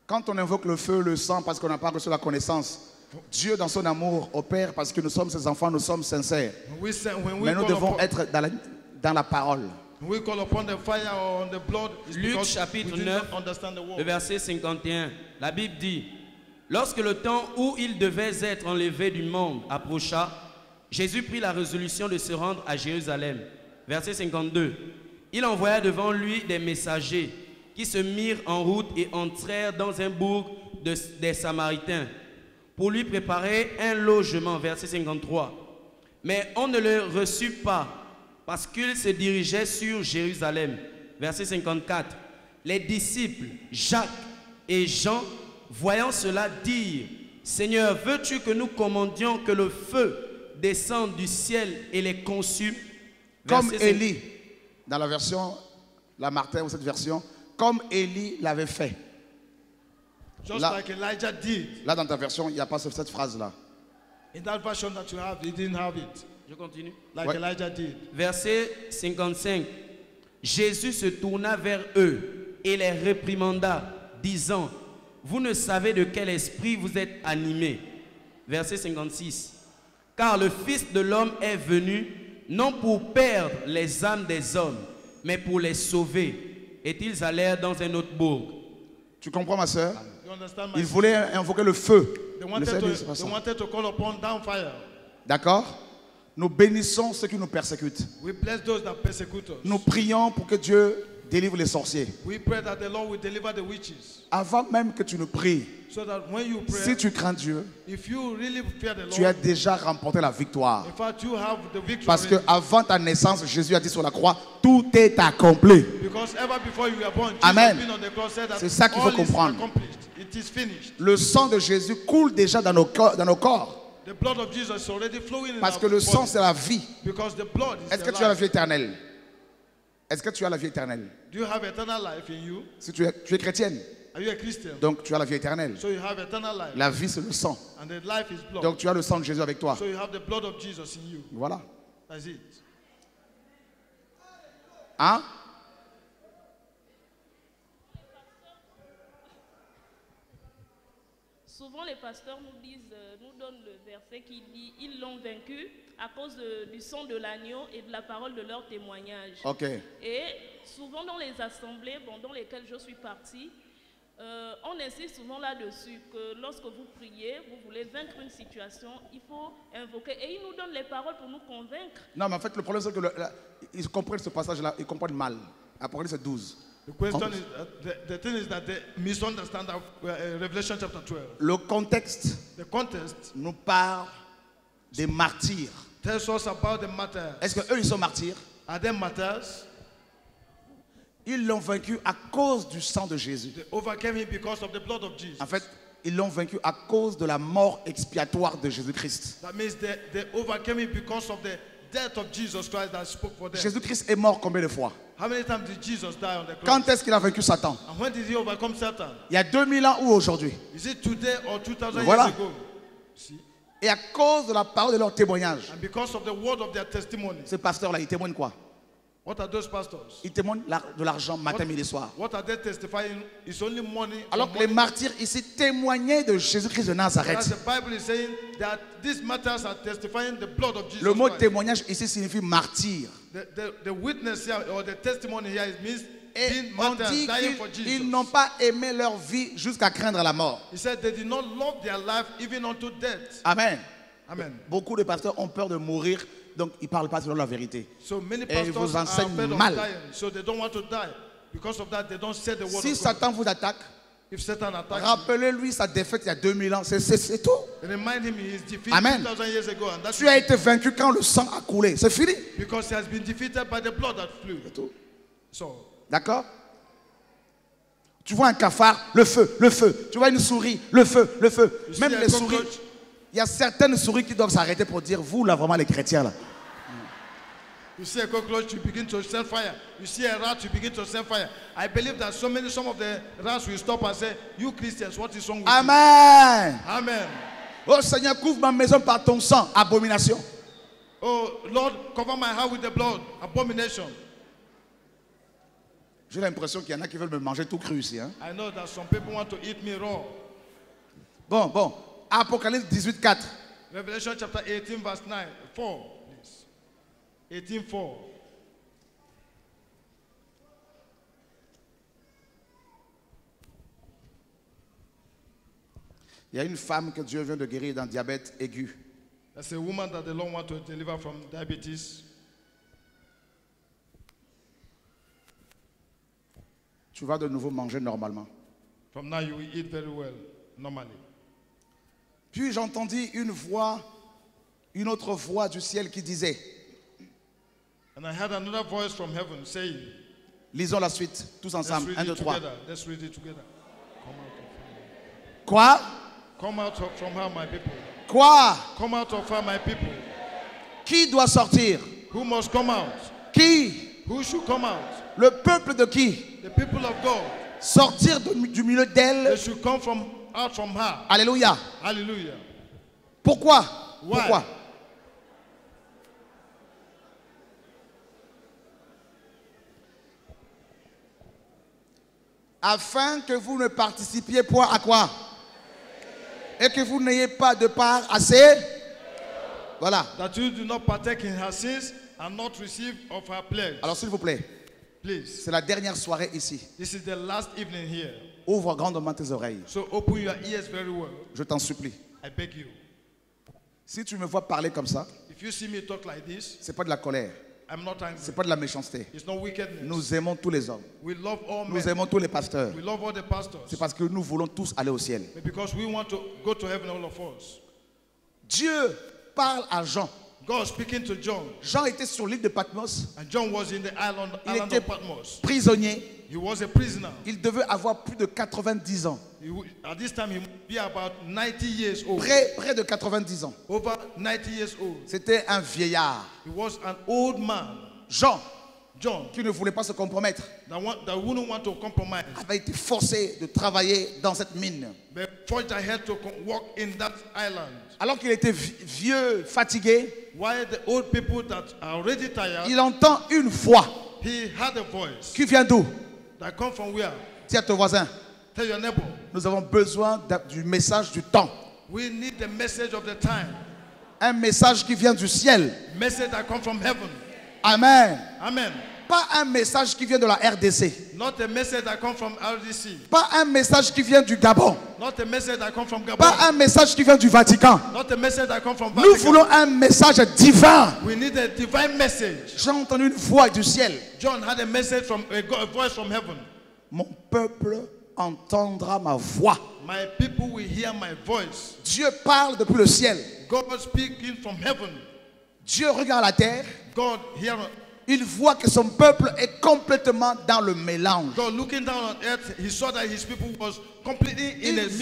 Quand on invoque le feu, le sang, parce qu'on n'a pas reçu la connaissance, Dieu dans son amour opère parce que nous sommes ses enfants, nous sommes sincères. Mais nous devons être dans la parole. Luc chapitre 9, le verset 51, la Bible dit, lorsque le temps où il devait être enlevé du monde approcha, Jésus prit la résolution de se rendre à Jérusalem. Verset 52, il envoya devant lui des messagers qui se mirent en route et entrèrent dans un bourg des Samaritains pour lui préparer un logement. Verset 53, mais on ne le reçut pas parce qu'il se dirigeait sur Jérusalem. Verset 54, les disciples Jacques et Jean, voyant cela, dirent, Seigneur, veux-tu que nous commandions que le feu descende du ciel et les consume? Comme Élie, dans la version Lamartine ou cette version, comme Élie l'avait fait. Just là, like Elijah did. Là dans ta version, il n'y a pas cette phrase là. In that version that you have, he didn't have it. Je continue. Like ouais. Elijah did. Verset 55. Jésus se tourna vers eux et les réprimanda, disant, vous ne savez de quel esprit vous êtes animés. Verset 56. Car le Fils de l'homme est venu non pour perdre les âmes des hommes, mais pour les sauver. Et ils allèrent dans un autre bourg. Tu comprends ma soeur? Ils voulaient invoquer le feu. D'accord? Nous bénissons ceux qui nous persécutent. Nous prions pour que Dieu délivre les sorciers. Avant même que tu ne pries, si tu crains Dieu, tu as déjà remporté la victoire. Parce que avant ta naissance, Jésus a dit sur la croix, tout est accompli. Amen. C'est ça qu'il faut comprendre. Le sang de Jésus coule déjà dans nos corps. Parce que le sang, c'est la vie. Est-ce que tu as la vie éternelle? Est-ce que tu as la vie éternelle? Do you have eternal life in you? Si tu es chrétienne. Are you a Christian? Donc tu as la vie éternelle. So you have eternal life. La vie c'est le sang. And the life is blood. Donc tu as le sang de Jésus avec toi. So you have the blood of Jesus in you. Voilà. That's it. Hein? Souvent les pasteurs nous donnent le verset qui dit « Ils l'ont vaincu » à cause du sang de l'agneau et de la parole de leur témoignage. Okay. Et souvent dans les assemblées dans lesquelles je suis partie, on insiste souvent là-dessus que lorsque vous priez, vous voulez vaincre une situation, il faut invoquer. Et ils nous donnent les paroles pour nous convaincre. Non, mais en fait, le problème, c'est qu'ils comprennent ce passage-là, ils comprennent mal. Apocalypse 12. Le contexte nous parle des martyrs. Est-ce qu'eux, ils sont martyrs? Are they martyrs? Ils l'ont vaincu à cause du sang de Jésus. They overcame him because of the blood of Jesus. En fait, ils l'ont vaincu à cause de la mort expiatoire de Jésus-Christ. That means they overcame him because of the death of Jesus Christ that spoke for them. Jésus-Christ est mort combien de fois? How many times did Jesus die on the cross? Quand est-ce qu'il a vaincu Satan? And when did he overcome Satan? Il y a 2000 ans ou aujourd'hui? Is it today or 2000 years ago? Si. Et à cause de la parole de leur témoignage. Ces pasteurs-là, ils témoignent quoi? What are those pastors? Ils témoignent de l'argent matin, midi et soir. Alors que les martyrs ici témoignaient de Jésus-Christ de Nazareth. Le mot témoignage ici signifie martyr. Et on dit qu'ils n'ont pas aimé leur vie jusqu'à craindre la mort. Amen. Amen. Beaucoup de pasteurs ont peur de mourir, donc ils ne parlent pas selon la vérité. Et ils vous enseignent mal. Because of that, they don't say the word si of God. Satan vous attaque, rappelez-lui sa défaite il y a 2000 ans, c'est tout. Remind him his defeat. Amen. 2000 years ago, and that's tu as été vaincu quand le sang a coulé, c'est fini. Because he has been defeated by the blood that flew. C'est tout. So, d'accord? Tu vois un cafard, le feu, le feu. Tu vois une souris, le feu, le feu. You même les souris, il y a certaines souris qui doivent s'arrêter pour dire, vous là vraiment les chrétiens là. You see a cockroach, you begin to set fire. You see a rat, you begin to set fire. I believe that some of the rats will stop and say, you Christians, what is wrong with you? Amen. Amen. Oh Seigneur, couvre ma maison par ton sang, abomination. Oh Lord, cover my house with the blood, abomination. J'ai l'impression qu'il y en a qui veulent me manger tout cru ici. Hein? I know that some people want to eat me raw. Bon, bon. Apocalypse 18, 4. Revelation chapter 18, verse 9, 4. 18:4. Il y a une femme que Dieu vient de guérir d'un diabète aigu. That's a woman that the Lord wants to deliver from diabetes. Tu vas de nouveau manger normalement. From now you will eat very well, normally. Puis j'entendis une voix, une autre voix du ciel qui disait. And I heard another voice from heaven saying, lisons la suite, tous ensemble, 1, 2, 3. Let's read it together. Quoi? Come out from her, my people. Quoi? Come out of her, my people. Qui doit sortir? Who must come out? Qui? Who should come out? Le peuple de qui? The people of God. Sortir du milieu d'elle. They should come out from her. Alléluia. Alléluia. Pourquoi? Why? Pourquoi? Afin que vous ne participiez point à quoi? Et que vous n'ayez pas de part à ses. Voilà. That you do not partake in her sins and not receive of her plagues. Alors s'il vous plaît, c'est la dernière soirée ici. This is the last evening here. Ouvre grandement tes oreilles. So open your ears very well. Je t'en supplie. I beg you. Si tu me vois parler comme ça, if you see me talk like this, c'est pas de la colère. Ce n'est pas de la méchanceté. Nous aimons tous les hommes. Nous aimons tous les pasteurs. C'est parce que nous voulons tous aller au ciel. Dieu parle à Jean. Jean était sur l'île de Patmos. Il était prisonnier. Il devait avoir plus de 90 ans. Près de 90 ans. C'était un vieillard. Jean, qui ne voulait pas se compromettre, avait été forcé de travailler dans cette mine. Alors qu'il était vieux, fatigué, il entend une voix qui vient d'où? Dis à ton voisin, nous avons besoin du message du temps. We need the message of the time. Un message qui vient du ciel. Message that comes from heaven. Amen. Amen. Pas un message qui vient de la RDC. Not a message that comes from RDC. Pas un message qui vient du Gabon. Not a message that comes from Gabon. Pas un message qui vient du Vatican. Not a message that comes from Vatican. Nous voulons un message divin. We need a divine message. J'ai entendu une voix du ciel. John had a message from a voice from heaven. Mon peuple entendra ma voix. My people will hear my voice. Dieu parle depuis le ciel. God speaking from heaven. Dieu regarde la terre. God hear. Il voit que son peuple est complètement dans le mélange. Il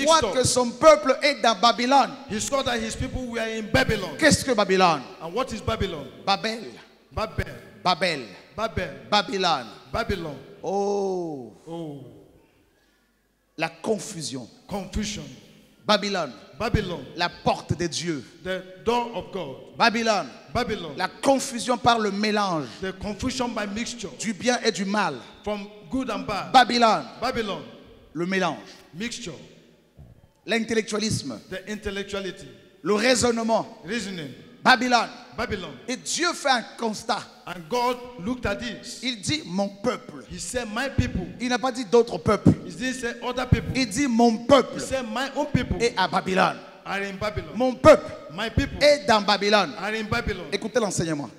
voit que son peuple est dans Babylone. Qu'est-ce que Babylone? And what is Babylon? Babel. Babel. Babel. Babel. Babylone. Babylon. Oh. Oh. La confusion. Confusion. Babylone. Babylone. La porte des dieux. The door of God. Babylone. Babylone. La confusion par le mélange. The confusion by mixture. Du bien et du mal. From good and bad. Babylone. Babylone. Le mélange. Mixture. L'intellectualisme. The intellectuality. Le raisonnement. Reasoning. Babylone. Babylone. Et Dieu fait un constat. And God looked at this. Il dit mon peuple. He said my people. Il n'a pas dit d'autres peuples. He said other people. Il dit mon peuple. He said my own people. Et à Babylone. Mon peuple est dans Babylone. Écoutez l'enseignement.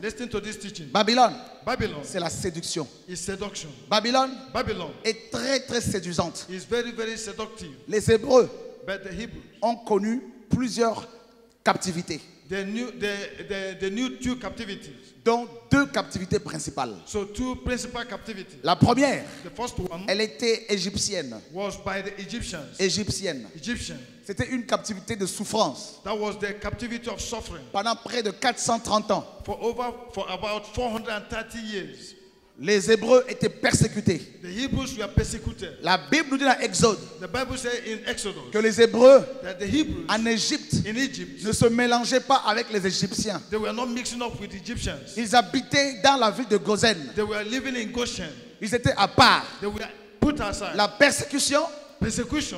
Babylone, c'est la séduction. Babylone est très très séduisante. Les Hébreux ont connu plusieurs captivités. Dont deux captivités principales. So two principal captivities. La première, elle était égyptienne. Was by the Egyptians. Égyptienne. Egyptian. C'était une captivité de souffrance. That was the captivity of suffering. Pendant près de 430 ans. For about 430 years. Les Hébreux étaient persécutés. The Hebrews were persecuted. La Bible nous dit dans Exode que les Hébreux en Égypte ne se mélangeaient pas avec les Égyptiens. They were not mixing up with Egyptians. Ils habitaient dans la ville de Gozen. They were living in Goshen. Ils étaient à part. They were put aside. La persécution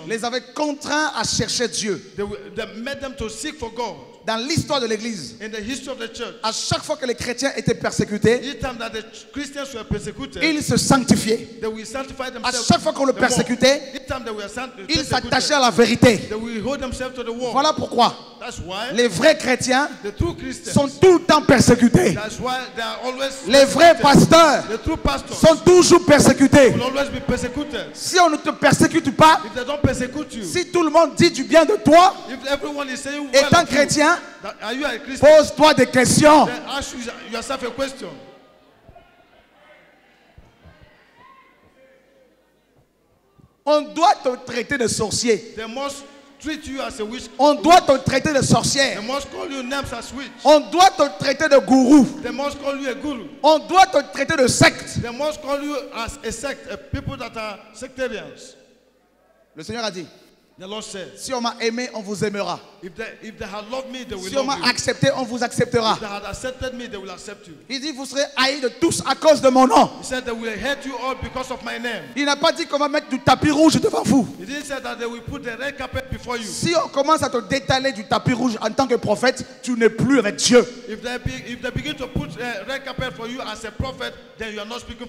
les avait contraints à chercher Dieu. They made them to seek for God. Dans l'histoire de l'église, à chaque fois que les chrétiens étaient persécutés, ils se sanctifiaient. À chaque fois qu'on le persécutait, ils s'attachaient à la vérité. Voilà pourquoi les vrais chrétiens sont tout le temps persécutés. Les vrais pasteurs sont toujours persécutés. Si on ne te persécute pas, si tout le monde dit du bien de toi, étant chrétien, pose-toi des questions. On doit te traiter de sorcier. On doit te traiter de sorcière. On doit te traiter de gourou. On doit te traiter de secte. Le Seigneur a dit, si on m'a aimé, on vous aimera. Si on m'a accepté, on vous acceptera. Il dit, vous serez haïs de tous à cause de mon nom. Il n'a pas dit qu'on va mettre du tapis rouge devant vous. Si on commence à te détaler du tapis rouge en tant que prophète, tu n'es plus avec Dieu.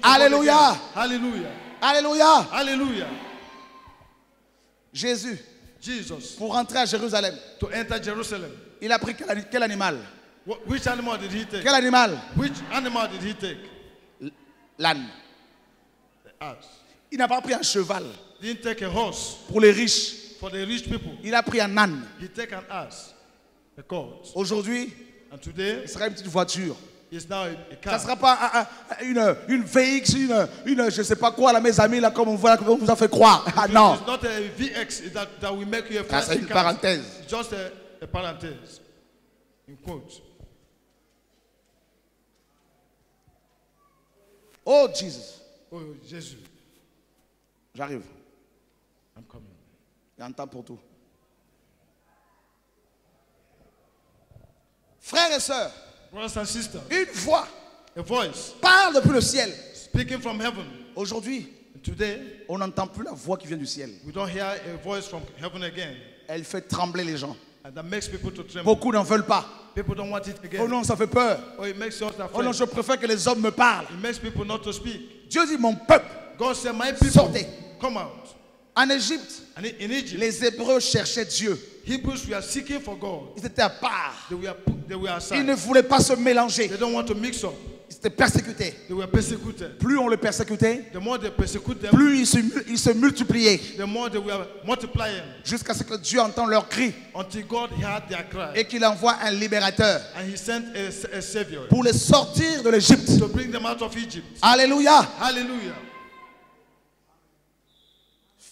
Alléluia. Alléluia. Alléluia. Jésus, pour rentrer à Jérusalem, il a pris quel animal? Quel animal? L'âne. Il n'a pas pris un cheval. Pour les riches, il a pris un âne. Aujourd'hui, ce sera une petite voiture. Ça ne sera pas une VX, une je ne sais pas quoi, là, mes amis, là, comme on voit, on vous a fait croire. Ah non. C'est une parenthèse. Just a parenthèse. Une quote. Oh, Jesus. Oh, Jésus. J'arrive. I'm coming. Il y a un temps pour tout. Frères et sœurs. Une voix parle depuis le ciel. Aujourd'hui, on n'entend plus la voix qui vient du ciel. Elle fait trembler les gens. Beaucoup n'en veulent pas. Oh non, ça fait peur. Oh non, je préfère que les hommes me parlent. Dieu dit, mon peuple, sortez. En Égypte, les Hébreux cherchaient Dieu. Ils étaient à part. Ils ne voulaient pas se mélanger. Ils étaient persécutés. Plus on les persécutait, plus ils se multipliaient. Jusqu'à ce que Dieu entende leur cri. Et qu'il envoie un libérateur. Pour les sortir de l'Égypte. Alléluia. Alléluia.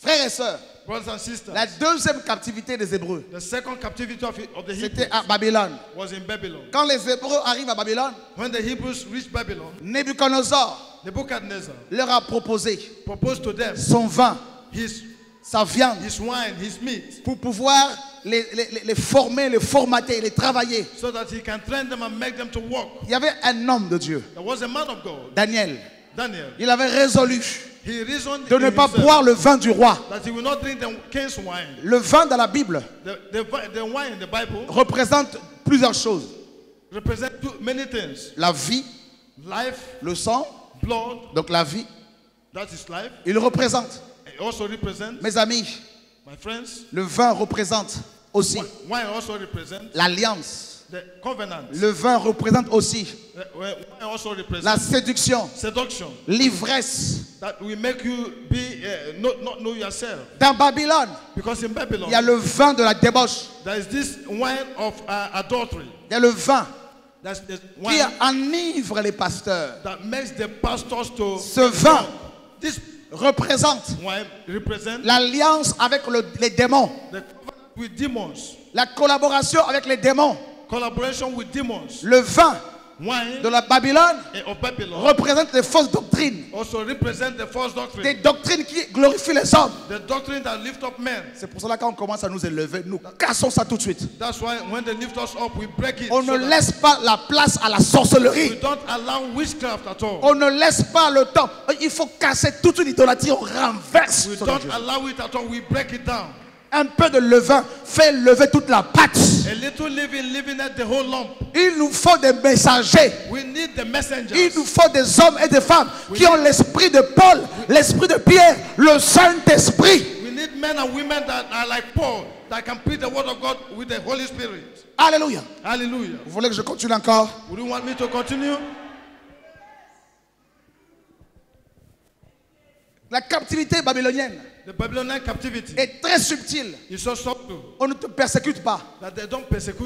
Frères et sœurs, la deuxième captivité des Hébreux, c'était à Babylone. Quand les Hébreux arrivent à Babylone, Nebuchadnezzar leur a proposé son vin, sa viande, pour pouvoir les former, les formater, les travailler. Il y avait un homme de Dieu, Daniel. Il avait résolu de ne pas boire le vin du roi. Le vin dans la Bible représente plusieurs choses. La vie, le sang, donc la vie. Il représente, mes amis, le vin représente aussi. L'alliance. Le vin représente aussi la séduction, l'ivresse. Dans Babylone, il y a le vin de la débauche. Il y a le vin qui enivre les pasteurs. Ce vin représente l'alliance avec les démons, la collaboration avec les démons. Le vin de la Babylone représente les fausses doctrines. Des doctrines qui glorifient les hommes. C'est pour cela qu'on commence à nous élever, nous cassons ça tout de suite. On ne laisse pas la place à la sorcellerie. On ne laisse pas le temps. Il faut casser toute une idolâtrie, on renverse. Un peu de levain fait lever toute la pâte. Il nous faut des messagers. Il nous faut des hommes et des femmes qui ont l'esprit de Paul, l'esprit de Pierre, le Saint-Esprit. Alléluia. Vous voulez que je continue encore? La captivité babylonienne est très subtile. On ne te persécute pas.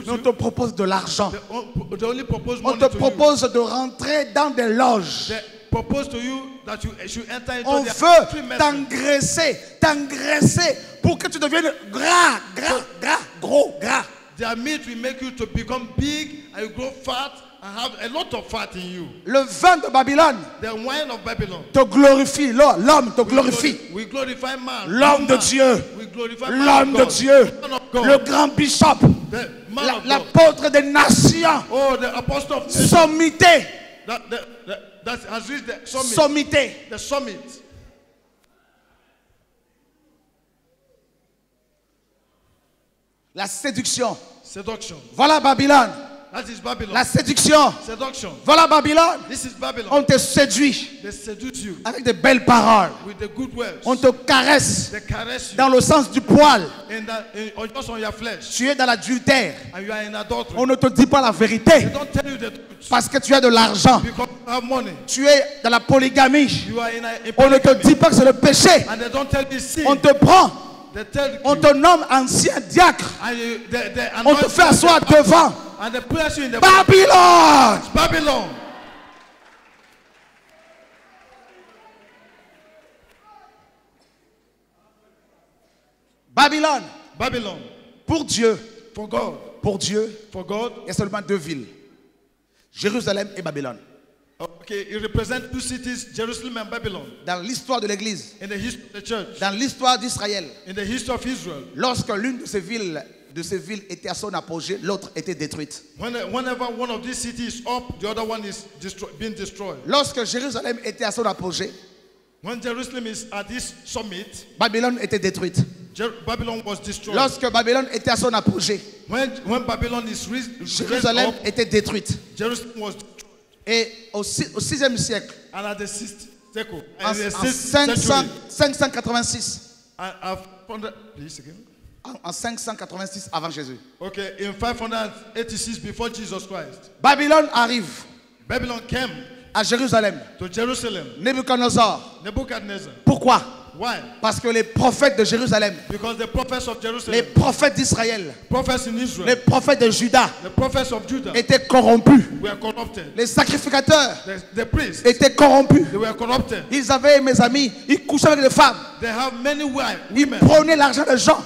On te propose de l'argent. On te propose de rentrer dans des loges. On veut t'engraisser, t'engraisser pour que tu deviennes gros, gras. Le vin de Babylone te glorifie, l'homme te glorifie. L'homme de Dieu, l'homme de Dieu, le grand bishop, l'apôtre des nations, sommité, sommité. La séduction. Voilà Babylone. That is Babylon. La séduction. Voilà Babylone. This is Babylon. On te séduit avec de belles paroles. With the good words. On te caresse dans le sens du poil. Just on your flesh. Tu es dans l'adultère. On ne te dit pas la vérité. They don't tell you the truth. Parce que tu as de l'argent. Tu es dans la polygamie. On ne te dit pas que c'est le péché. And they don't tell you sin. On te prend. On te nomme ancien diacre. On te fait asseoir devant. Babylone. Babylone. Babylone. Pour Dieu. For God. Pour Dieu. For God. Il y a seulement deux villes. Jérusalem et Babylone. Okay, it represents two cities, Jerusalem and Babylon. Dans l'histoire de l'Église, dans l'histoire d'Israël, lorsque l'une de ces villes était à son apogée, l'autre était détruite. Lorsque Jérusalem était à son apogée, Babylone était détruite. Lorsque Babylone était à son apogée, Jérusalem était détruite. Et au 6e siècle, en 586 avant Jésus, Babylone arrive à Jérusalem. Nebuchadnezzar. Pourquoi? Parce que les prophètes de Jérusalem, les prophètes d'Israël, les prophètes de Juda étaient corrompus. Les sacrificateurs étaient corrompus. Ils avaient, mes amis, ils couchaient avec les femmes. Ils prenaient l'argent des gens.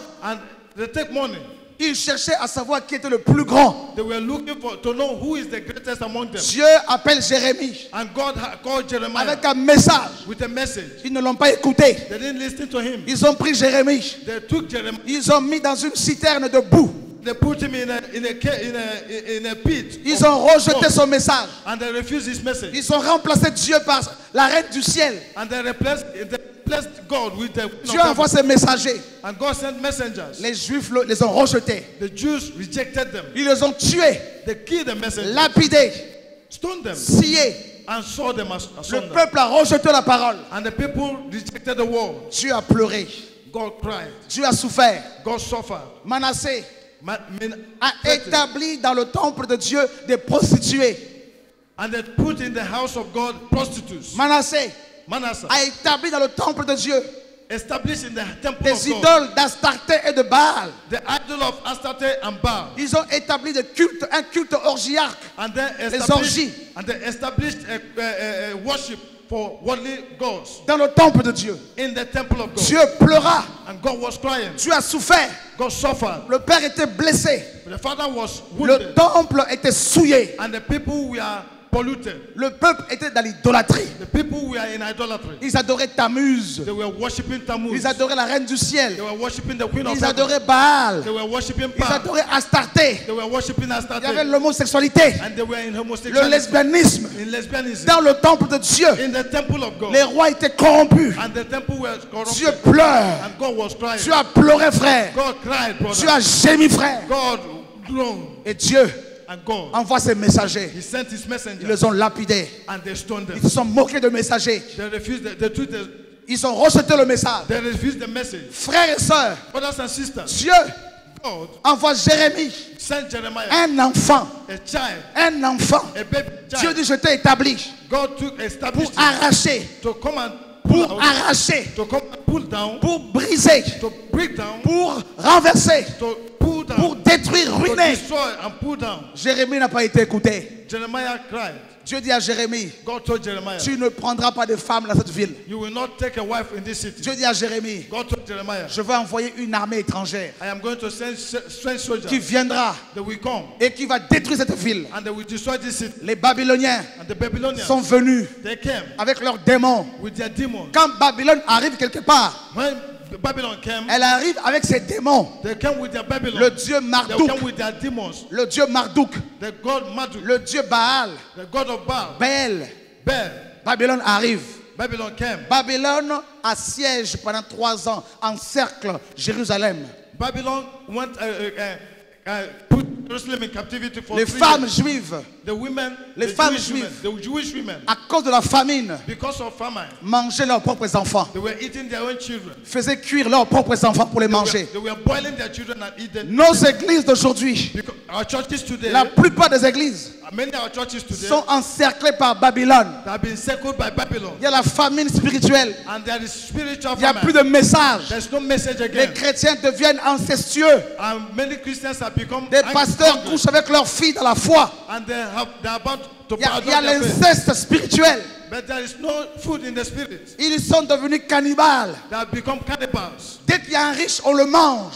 Ils cherchaient à savoir qui était le plus grand. Dieu appelle Jérémie avec un message. Ils ne l'ont pas écouté. Ils ont pris Jérémie. Ils ont mis dans une citerne de boue. Ils ont rejeté son message. Ils ont remplacé Dieu par la reine du ciel. Dieu envoie ses messagers. Les Juifs les ont rejetés. Ils les ont tués, lapidés, sciés. Le peuple a rejeté la parole. Dieu a pleuré. Dieu a souffert. Manassé, a établi dans le temple de Dieu des prostituées. And they put in the house of God prostitutes. Manasseh a établi dans le temple de Dieu des idoles d'Astarté et de Baal. The idol of Astarte and Baal. Ils ont établi des cultes, un culte orgiaque, les orgies. And they established a worship for worldly gods. Dans le temple de Dieu. In the temple of God. Dieu pleura. And God was crying. Dieu a souffert. God suffered. Le père était blessé. The father was wounded. Le temple était souillé. And the people were polluted. Le peuple était dans l'idolâtrie. Ils adoraient Tammuz. Ils adoraient la reine du ciel. Ils adoraient Baal. Ils adoraient Astarté. Il y avait l'homosexualité, le lesbianisme dans le temple de Dieu. Les rois étaient corrompus. Dieu pleure. Dieu a pleuré, frère. Dieu a gémi, frère. Et Dieu envoie ses messagers. Ils les ont lapidés. Ils se sont moqués de messagers. Ils ont rejeté le message. Frères et sœurs, Dieu envoie Jérémie, un enfant. Dieu dit, je t'ai établi pour arracher, pour briser, pour renverser, pour détruire, ruiner. Jérémie n'a pas été écouté. Dieu dit à Jérémie, tu ne prendras pas de femme dans cette ville. Dieu dit à Jérémie, je vais envoyer une armée étrangère qui viendra et qui va détruire cette ville. Les Babyloniens sont venus avec leurs démons. Quand Babylone arrive quelque part, elle arrive avec ses démons. Le dieu Marduk, le dieu Baal, Bel. Babylone arrive. Babylone assiège pendant 3 ans, encercle Jérusalem. Les femmes juives, à cause de la famine, mangeaient leurs propres enfants. Faisaient cuire leurs propres enfants pour les manger. Nos églises d'aujourd'hui, la plupart des églises sont encerclées par Babylone. Il y a la famine spirituelle. Il n'y a plus de message. Les chrétiens deviennent incestueux. Des pasteurs couchent avec leurs filles dans la foi. Il y a l'inceste spirituel. Ils sont devenus cannibales. Dès qu'il y a un riche, on le mange.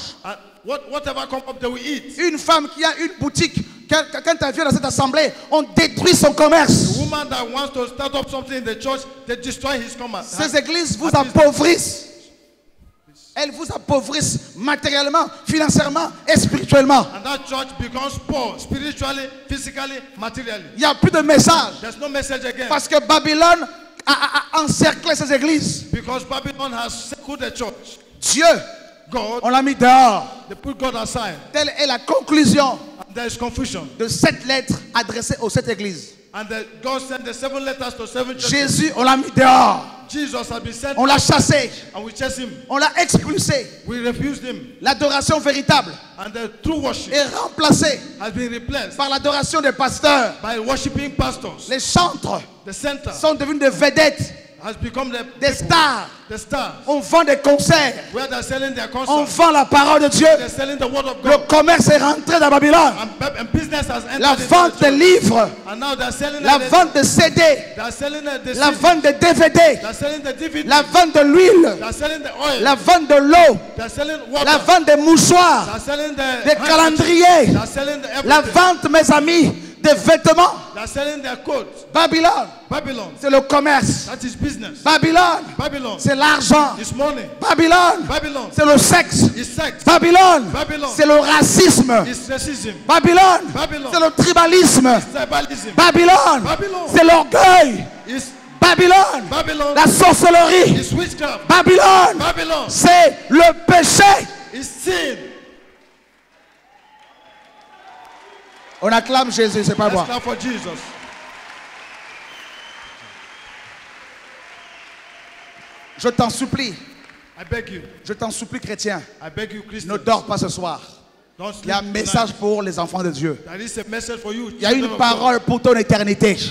Une femme qui a une boutique, quand elle vient dans cette assemblée, on détruit son commerce. Ces églises vous appauvrissent. Elles vous appauvrissent matériellement, financièrement et spirituellement. Il n'y a plus de message. Parce que Babylone a encerclé ces églises. Dieu, on l'a mis dehors. Telle est la conclusion de 7 lettres adressées aux 7 églises. Jésus, on l'a mis dehors. On l'a chassé. On l'a expulsé. L'adoration véritable est remplacée par l'adoration des pasteurs. Les chantres sont devenus des vedettes, des stars. On vend des concerts. On vend la parole de Dieu. Le commerce est rentré dans Babylone. La vente des livres, la vente des CD, la vente des DVD, la vente de l'huile, la vente de l'eau, la vente des mouchoirs, des calendriers, la vente, mes amis, des vêtements. Babylone, c'est le commerce. Babylone, c'est l'argent. Babylone, c'est le sexe. Babylone, c'est le racisme. Babylone, c'est le tribalisme. Babylone, c'est l'orgueil. Babylone, la sorcellerie. Babylone, c'est le péché. On acclame Jésus, c'est pas moi. Je t'en supplie. Je t'en supplie, chrétien. Ne dors pas ce soir. Il y a un message pour les enfants de Dieu. Il y a une parole pour ton éternité. Il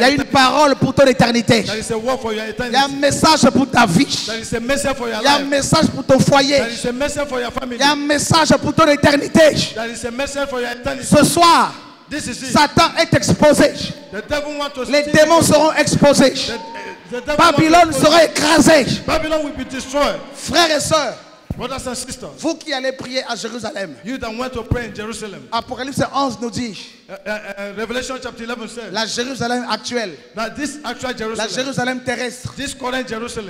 y a une parole pour ton éternité. Il y a un message pour ta vie. Il y a un message pour ton foyer. Il y a un message pour ton éternité. Ce soir, Satan est exposé. Les démons seront exposés. Babylone sera écrasée. Frères et sœurs, vous qui allez prier à Jérusalem, Apocalypse 11 nous dit, Revelation chapter 11 says, la Jérusalem actuelle, la Jérusalem terrestre,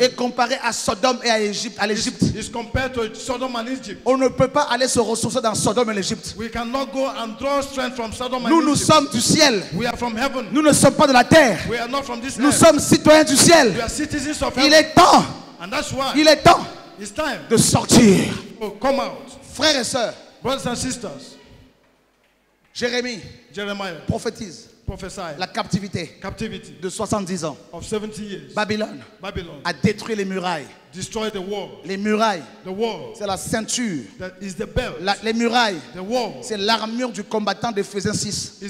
est comparée à Sodome et à l'Égypte. On ne peut pas aller se ressourcer dans Sodome et l'Égypte. Nous sommes du ciel. Nous ne sommes pas de la terre. Nous sommes citoyens du ciel. Il est temps. Il est temps de sortir. Frères et sœurs, Jérémie prophétise la captivité de 70 ans. Babylone a détruit les murailles. Les murailles, c'est la ceinture. Les murailles, c'est l'armure du combattant d'Éphésiens 6.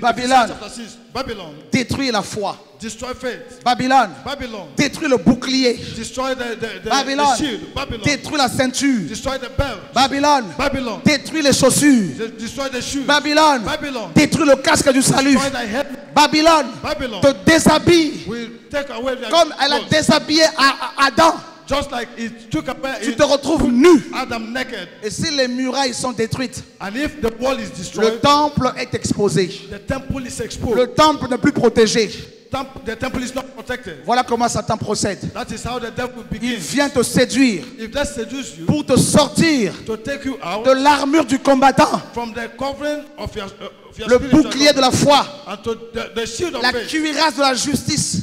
Babylone détruit la foi. Babylone détruit le bouclier. Babylone détruit la ceinture. Babylone détruit les chaussures. Babylone détruit le casque du salut. Babylone te déshabille comme elle a déshabillé Adam. Just like it took away, tu te retrouves nu. Adam naked. Et si les murailles sont détruites, and if the wall is destroyed, le temple est exposé. The temple is exposed. Le temple n'est plus protégé. The temple is not protected. Voilà comment Satan procède. That is how the devil begins. Il vient te séduire, if that seduces you, pour te sortir to take you out, de l'armure du combattant, from the covering of your, le bouclier de la foi, la cuirasse de la justice.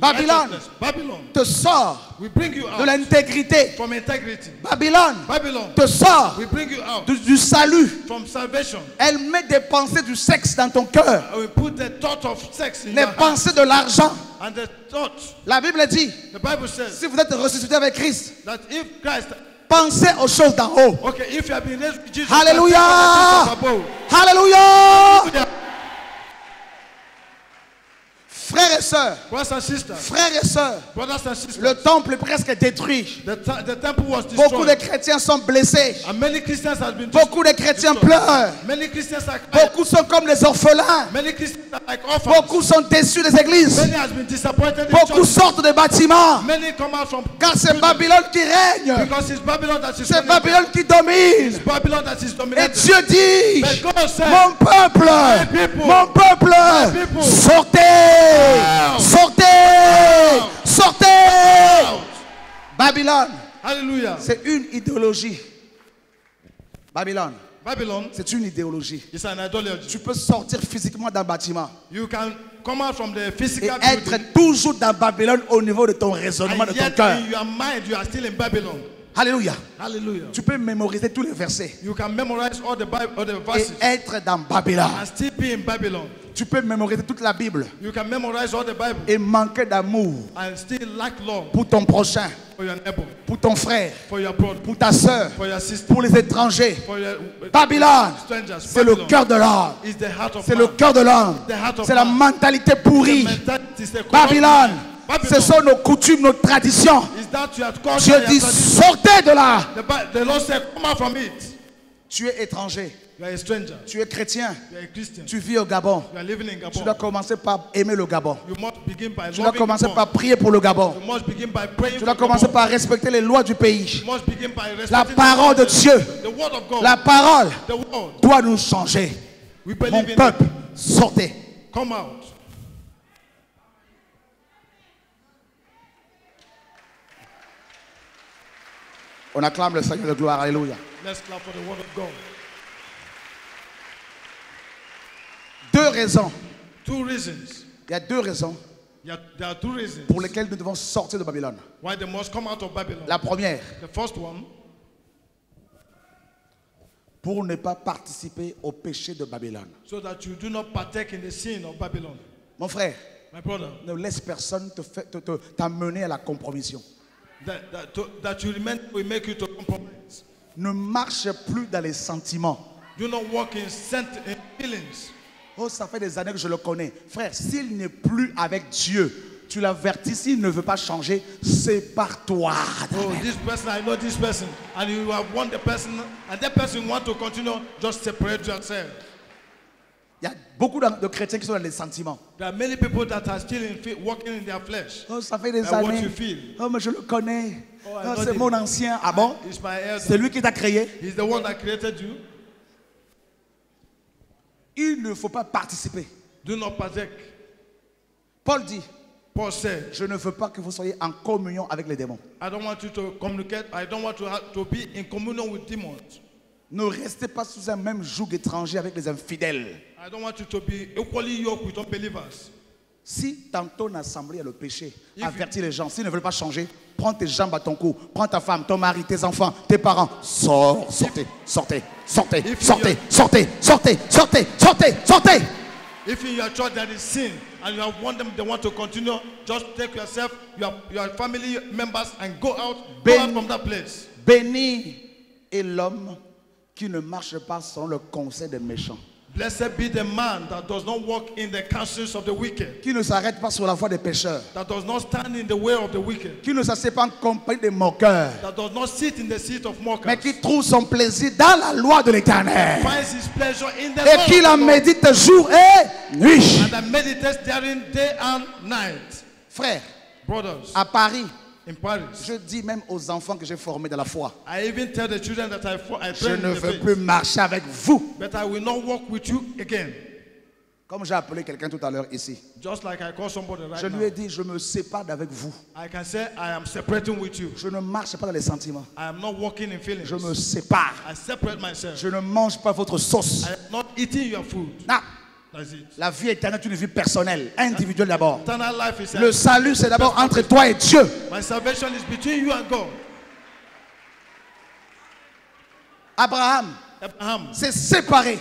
Babylone te sort de l'intégrité. Babylone te sort du salut. Elle met des pensées du sexe dans ton cœur, les pensées de l'argent. La Bible dit, si vous êtes ressuscité avec Christ, pensez aux choses d'en haut. Alléluia. Alléluia. Frères et sœurs, le temple est presque détruit. Beaucoup de chrétiens sont blessés. Beaucoup de chrétiens pleurent. Beaucoup sont comme les orphelins. Beaucoup sont déçus des églises. Beaucoup sortent des bâtiments. Car c'est Babylone qui règne. C'est Babylone qui domine. Et Dieu dit, mon peuple, sortez. Sortez, sortez. Babylone, c'est une idéologie. Babylone, c'est une idéologie. Tu peux sortir physiquement d'un bâtiment et être toujours dans Babylone au niveau de ton raisonnement, de ton cœur. Alléluia. Tu peux mémoriser tous les versets et être dans Babylone. Tu peux mémoriser toute la Bible et manquer d'amour pour ton prochain, pour ton frère, pour ta soeur, pour les étrangers. Babylone, c'est le cœur de l'homme. C'est le cœur de l'homme. C'est la mentalité pourrie. Babylone, ce sont nos coutumes, nos traditions. Je dis, sortez de là. Tu es étranger. Tu es chrétien. Tu vis au Gabon. Tu dois commencer par aimer le Gabon. Tu dois commencer par prier pour le Gabon. Tu dois commencer par respecter les lois du pays. La parole de Dieu, la parole doit nous changer. Mon peuple, sortez. On acclame le Seigneur de gloire. Alléluia. Let's clap for the word of God. Deux raisons. Two reasons. Il y a deux raisons. There are two reasons pour lesquelles nous devons sortir de Babylone. Why they must come out of Babylon. La première. The first one. Pour ne pas participer au péché de Babylone. So that you do not partake in the sin of Babylon. Mon frère. My brother. Ne laisse personne t'amener à la compromission. That will make you to compromise. Ne marche plus dans les sentiments. Do not walk in feelings. Oh, ça fait des années que je le connais. Frère, s'il n'est plus avec Dieu, tu l'avertis, s'il ne veut pas changer, sépare-toi. Oh, this person, I know this person. And you have won the person, and that person want to continue, just separate yourself. Il y a beaucoup de chrétiens qui sont dans les sentiments. There are many people that are still walking in their flesh. Oh, ça fait des années. Oh, mais je le connais. Oh, oh, c'est mon ancien. Ah bon? C'est lui qui t'a créé. He's the one that created you. Il ne faut pas participer. Do not partake. Paul dit, Paul said, je ne veux pas que vous soyez en communion avec les démons. I don't want you to communicate. I don't want to be in communion with demons. Ne restez pas sous un même joug étranger avec les infidèles. I don't want you to be equally yoked with unbelievers. Si dans ton assemblée il y a le péché, avertis les gens. S'ils ne veulent pas changer, prends tes jambes à ton cou, prends ta femme, ton mari, tes enfants, tes parents. Sortez. If in your church there is sin and you have warned them, they want to continue, just take yourself, your family members, and go out, from that place. Béni est l'homme qui ne marche pas selon le conseil des méchants. Blessed be the man that does not walk in the counsels of the wicked. Qui ne s'arrête pas sur la voie des pécheurs. That does not stand in the way of the wicked. Qui ne s'assied pas en compagnie des moqueurs. That does not sit in the seat of mockers. Mais qui trouve son plaisir dans la loi de l'Éternel. Finds his pleasure in the law. Et qui la médite jour et nuit. And that meditates therein day and night. Frères, brothers, à Paris. In Paris. Je dis même aux enfants que j'ai formés dans la foi. Je ne veux plus marcher avec vous. But I will not walk with you again. Comme j'ai appelé quelqu'un tout à l'heure ici. Just like I call somebody right now. Je lui ai dit, je me sépare avec vous. I can say, I am separating with you. Je ne marche pas dans les sentiments. I am not walking in feelings. Je me sépare. I separate myself. Je ne mange pas votre sauce. I am not eating your food. Non. La vie éternelle, tu une vie personnelle, individuelle d'abord. Le salut, c'est d'abord entre toi et Dieu. My salvation is between you and God. Abraham s'est séparé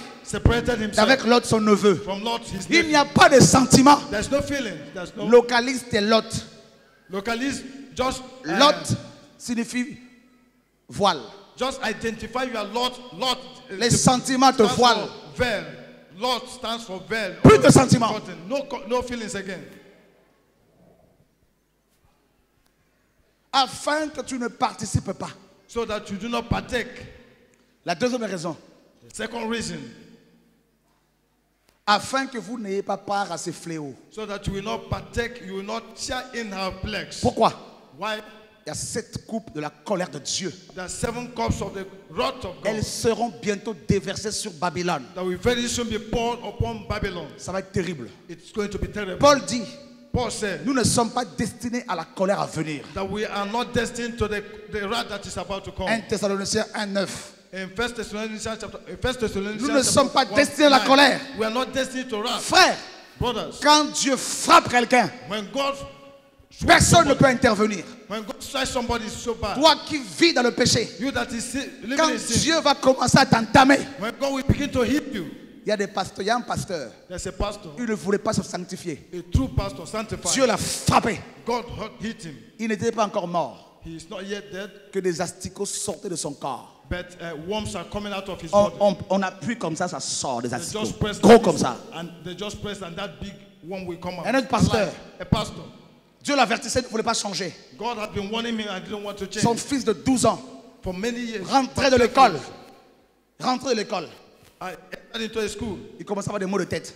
avec Lot, son neveu. From Lot, il n'y a pas de sentiments. No localise tes Lot. Lot signifie voile. Just identify your Lot. Les sentiments te voilent. Lord stands for veil. Plus de sentiments. No feelings again. Afin que tu ne participes pas. So that you do not partake. La deuxième raison. The second reason. Afin que vous n'ayez pas part à ces fléaux. So that you will not partake, you will not share in her plagues. Pourquoi? Why? Il y a 7 coupes de la colère de Dieu. There are 7 cups of the wrath of God. Elles seront bientôt déversées sur Babylone. That will very soon be poured upon Babylon. Ça va être terrible. It's going to be terrible. Paul dit, nous ne sommes pas destinés à la colère à venir. That we are not destined to the wrath that is about to come. 1 Thessaloniciens 1:9. Nous ne sommes pas destinés à la colère. We are not destined to wrath. Frères, brothers, quand Dieu frappe quelqu'un, personne ne peut intervenir. Toi qui vis dans le péché, quand Dieu va commencer à t'entamer, il y a des pasteurs, il y a un pasteur, il ne voulait pas se sanctifier. Dieu l'a frappé. Il n'était pas encore mort. Que des asticots sortaient de son corps. But worms are coming out of his body. On appuie comme ça, ça sort des asticots. Gros comme ça. Un autre pasteur. Dieu l'avertissait, ne voulait pas changer. God had been warning me, I didn't want to change. Son fils de 12 ans rentrait de l'école. Il commençait à avoir des maux de tête.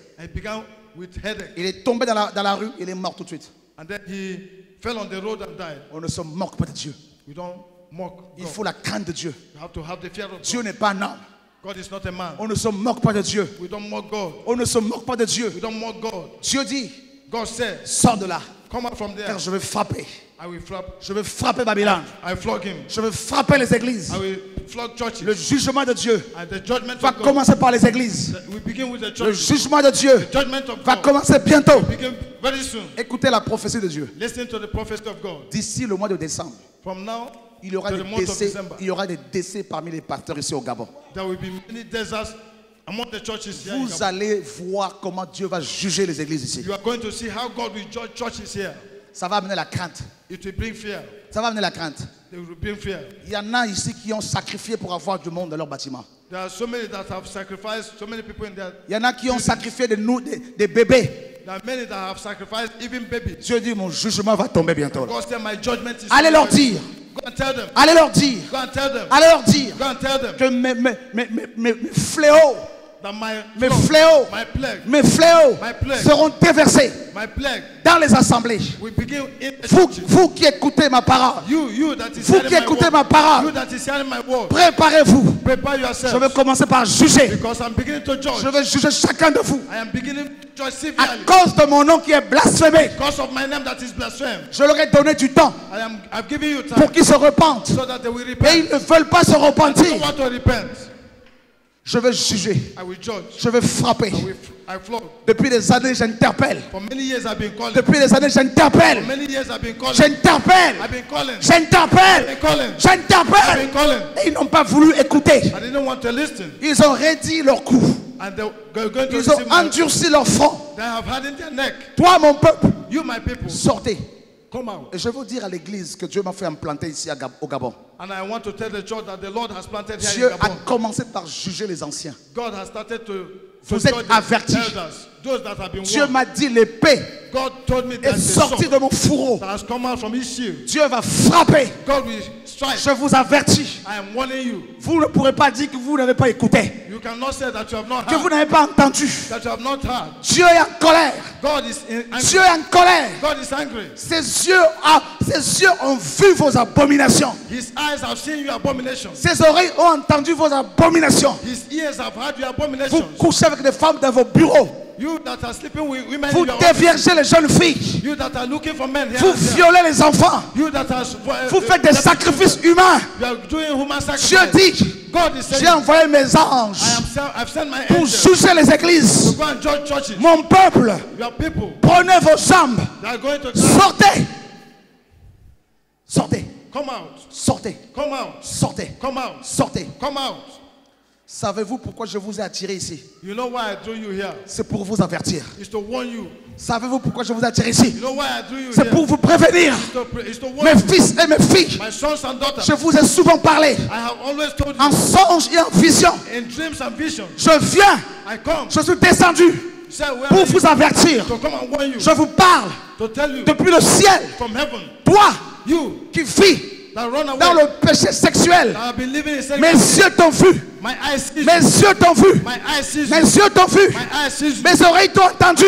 Il est tombé dans la rue, il est mort tout de suite. And then he fell on the road and died. On ne se moque pas de Dieu. We don't mock God. Il faut la crainte de Dieu. You have to have the fear of God. Dieu n'est pas un homme. God is not a man. On ne se moque pas de Dieu. We don't mock God. On ne se moque pas de Dieu. We don't mock God. Dieu dit, God said, sors de là. Come out from there. Car je veux frapper. I will flop. Je veux frapper Babylone. I flog him. Je veux frapper les églises. I will flog churches. Le jugement de Dieu va commencer par les églises. We begin with the church. Le jugement de Dieu va commencer bientôt. We begin very soon. Écoutez la prophétie de Dieu. Listen to the prophecy of God. D'ici le mois de décembre, from now, il y aura des décès parmi les pasteurs ici au Gabon. There will be many deserts. Vous allez voir comment Dieu va juger les églises ici. Ça va amener la crainte. Ça va amener la crainte. Il y en a ici qui ont sacrifié pour avoir du monde dans leur bâtiment. Il y en a qui ont sacrifié des bébés. Dieu dit mon jugement va tomber bientôt. Allez leur dire. Allez leur dire. Allez leur dire que mes fléaux seront déversés dans les assemblées. Vous qui écoutez ma parole, préparez-vous. Je vais commencer par juger. Je vais juger chacun de vous. À cause de mon nom qui est blasphémé, je leur ai donné du temps pour qu'ils se repentent. Et ils ne veulent pas se repentir. Je vais juger. Je vais frapper. Depuis des années, j'interpelle. Depuis des années, j'interpelle. J'interpelle. Ils n'ont pas voulu écouter. Ils ont raidi leur cou. Ils ont endurci leur front. Toi, mon peuple, sortez. Et je veux dire à l'église que Dieu m'a fait implanter ici au Gabon. Dieu a commencé par juger les anciens. Vous êtes avertis. Dieu m'a dit l'épée est sortie de mon fourreau. Dieu va frapper. Je vous avertis. Vous ne pourrez pas dire que vous n'avez pas écouté. Que vous n'avez pas entendu. Dieu est en colère. Dieu est en colère. Ses yeux ont vu vos abominations. Ses oreilles ont entendu vos abominations. Vous couchez avec des femmes dans vos bureaux. Vous déviergez les jeunes filles. Vous violez les enfants. Vous faites des sacrifices humains. Dieu dit, j'ai envoyé mes anges pour juger les églises. Mon peuple, prenez vos jambes. Sortez. Sortez. Sortez. Sortez. Sortez. Savez-vous pourquoi je vous ai attiré ici? C'est pour vous avertir. Savez-vous pourquoi je vous ai attiré ici? C'est pour vous prévenir. Mes fils et mes filles, je vous ai souvent parlé. En songe et en vision. Je viens. Je suis descendu pour vous avertir. Je vous parle depuis le ciel. Toi qui vis dans le péché sexuel, mes yeux t'ont vu, mes yeux t'ont vu, mes yeux t'ont vu, mes oreilles t'ont entendu.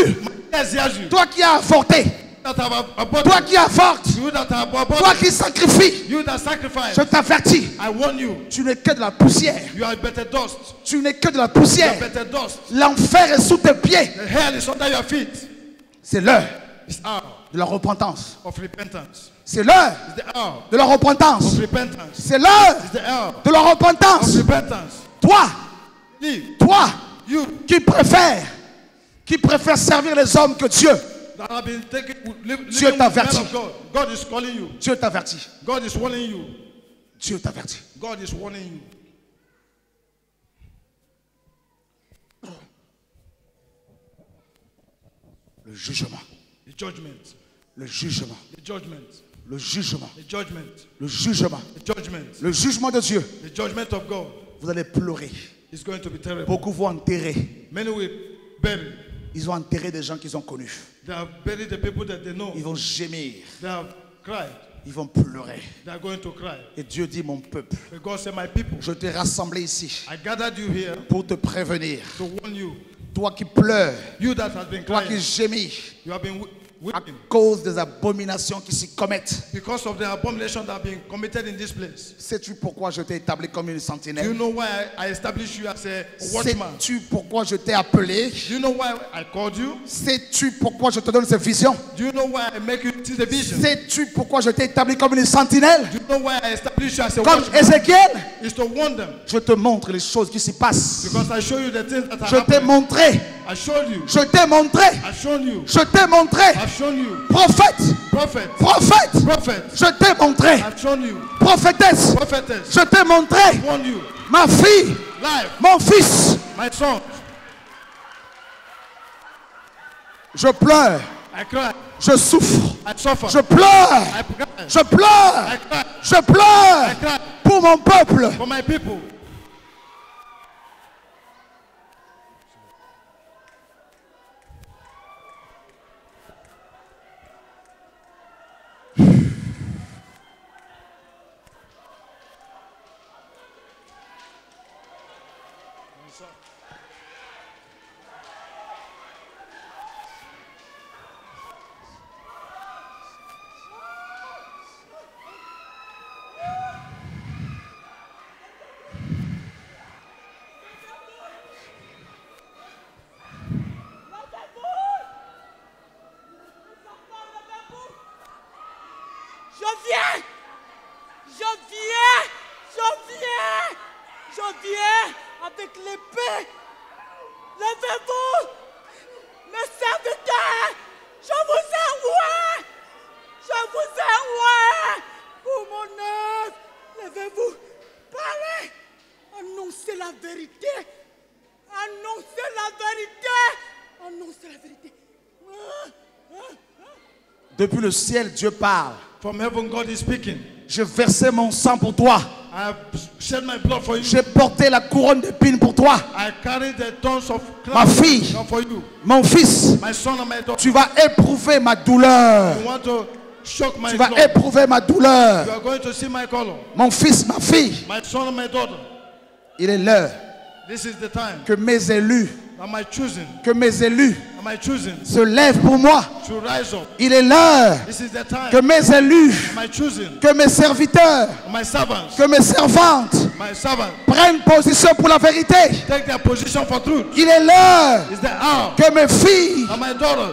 Toi qui as avorté, toi qui avortes, toi qui sacrifies, je t'avertis, tu n'es que de la poussière. Tu n'es que de la poussière. L'enfer est sous tes pieds. C'est l'heure de la repentance. C'est l'heure de la repentance. C'est l'heure de la repentance. Toi, qui préfère servir les hommes que Dieu, Dieu t'avertit. Dieu t'avertit. Dieu t'avertit. Le jugement. Le jugement. Le jugement. Le jugement. Le jugement de Dieu. Vous allez pleurer. Beaucoup vont enterrer. Ils ont enterré des gens qu'ils ont connus. Ils vont gémir. Ils vont pleurer. Et Dieu dit, mon peuple, je t'ai rassemblé ici pour te prévenir. Toi qui pleures, toi qui gémis, à cause des abominations qui s'y commettent. Sais-tu pourquoi je t'ai établi comme une sentinelle? Sais-tu pourquoi je t'ai appelé? Sais-tu pourquoi je te donne ces visions? Sais-tu pourquoi je t'ai établi comme une sentinelle? Comme Ézéchiel, je te montre les choses qui s'y passent. Je t'ai montré. Je t'ai montré. Je t'ai montré. Prophète, je t'ai montré. Prophétesse, je t'ai montré. Ma fille, mon fils, je pleure. Je souffre. Je pleure. Je pleure. Je pleure pour mon peuple. Depuis le ciel, Dieu parle. From heaven, God is speaking. Je versais mon sang pour toi. J'ai porté la couronne d'épines pour toi. I carried the thorns of ma fille, for you. Mon fils, my son and my daughter. Tu vas éprouver ma douleur. You want to shock my tu vas éprouver ma douleur. You are going to see my color. Mon fils, ma fille, my son and my daughter. Il est l'heure que mes élus se lèvent pour moi. Il est l'heure que mes élus, que mes serviteurs, que mes servantes prennent position pour la vérité. Il est l'heure que mes filles,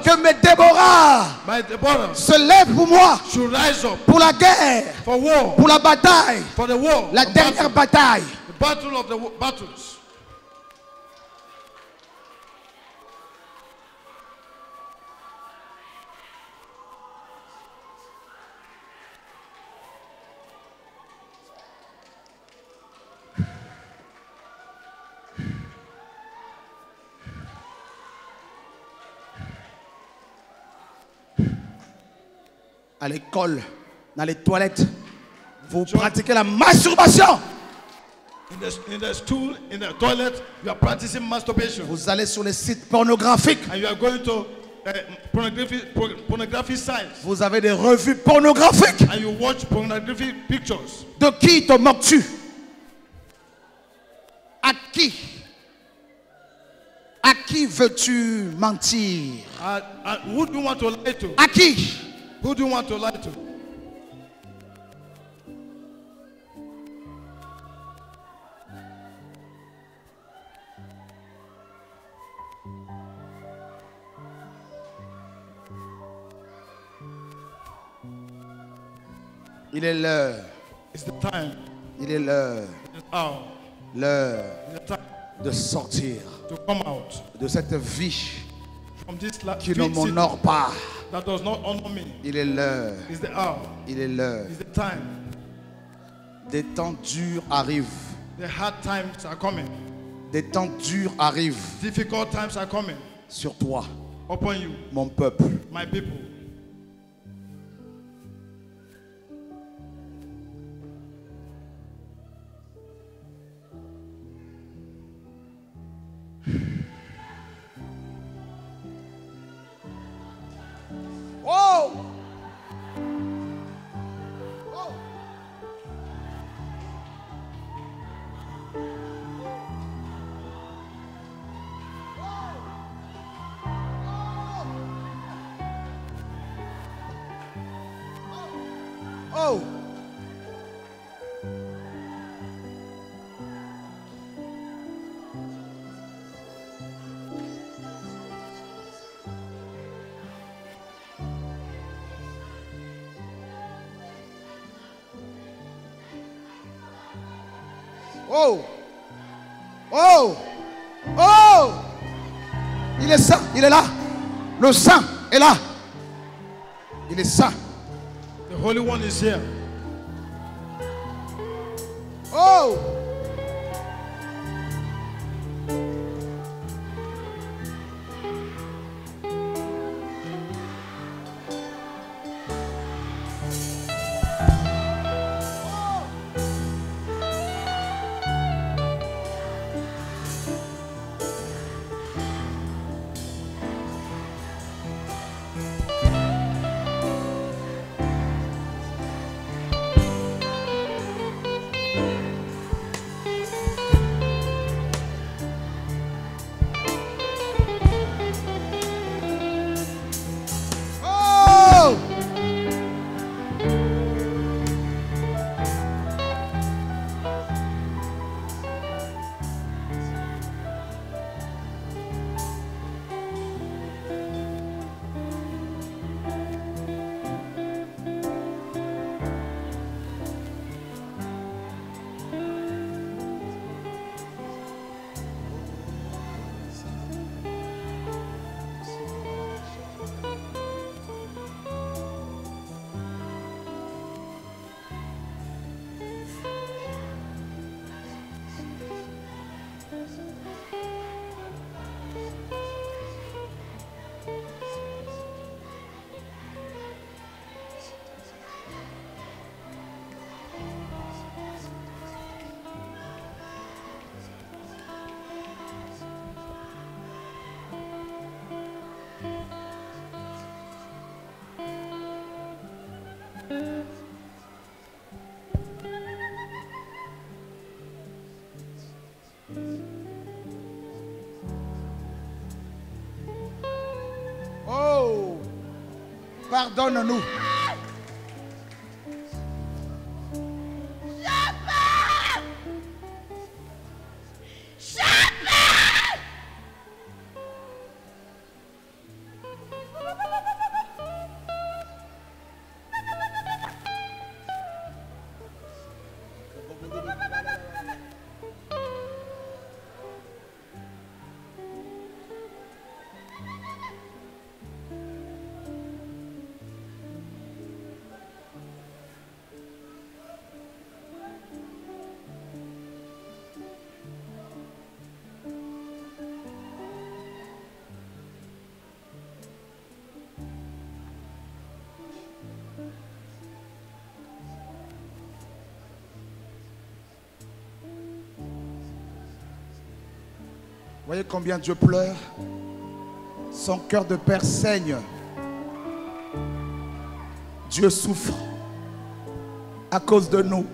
que mes Déborah se lèvent pour moi, pour la guerre, pour la bataille, la dernière bataille. À l'école, dans les toilettes, vous pratiquez la masturbation. Vous allez sur les sites pornographiques. Vous avez des revues pornographiques. And you watch pornographic pictures. De qui te moques-tu? À qui? À qui veux-tu mentir? Who do you want to lie to? À qui? Who do you want to lie to? Il est l'heure. It's the time. Il est l'heure. L'heure de sortir to come out. De cette vie qui ne m'honore pas. That does not honor me. Il est l'heure. Il est l'heure. Des temps durs arrivent. The hard times are coming. Des temps durs arrivent. Difficult times are coming. Sur toi. Upon you. Mon peuple. My people. Oh! Oh! Oh! Oh! Oh, oh, oh, il est saint, il est là, le saint est là, il est saint. The Holy One is here. Oh, pardonne-nous. Voyez combien Dieu pleure. Son cœur de père saigne. Dieu souffre à cause de nous.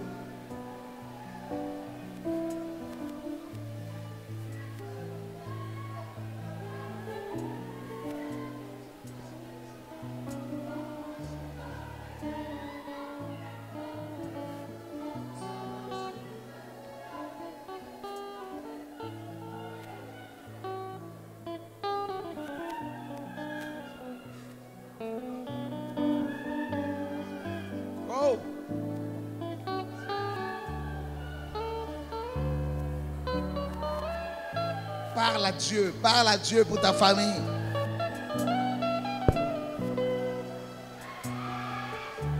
Dieu, parle à Dieu pour ta famille.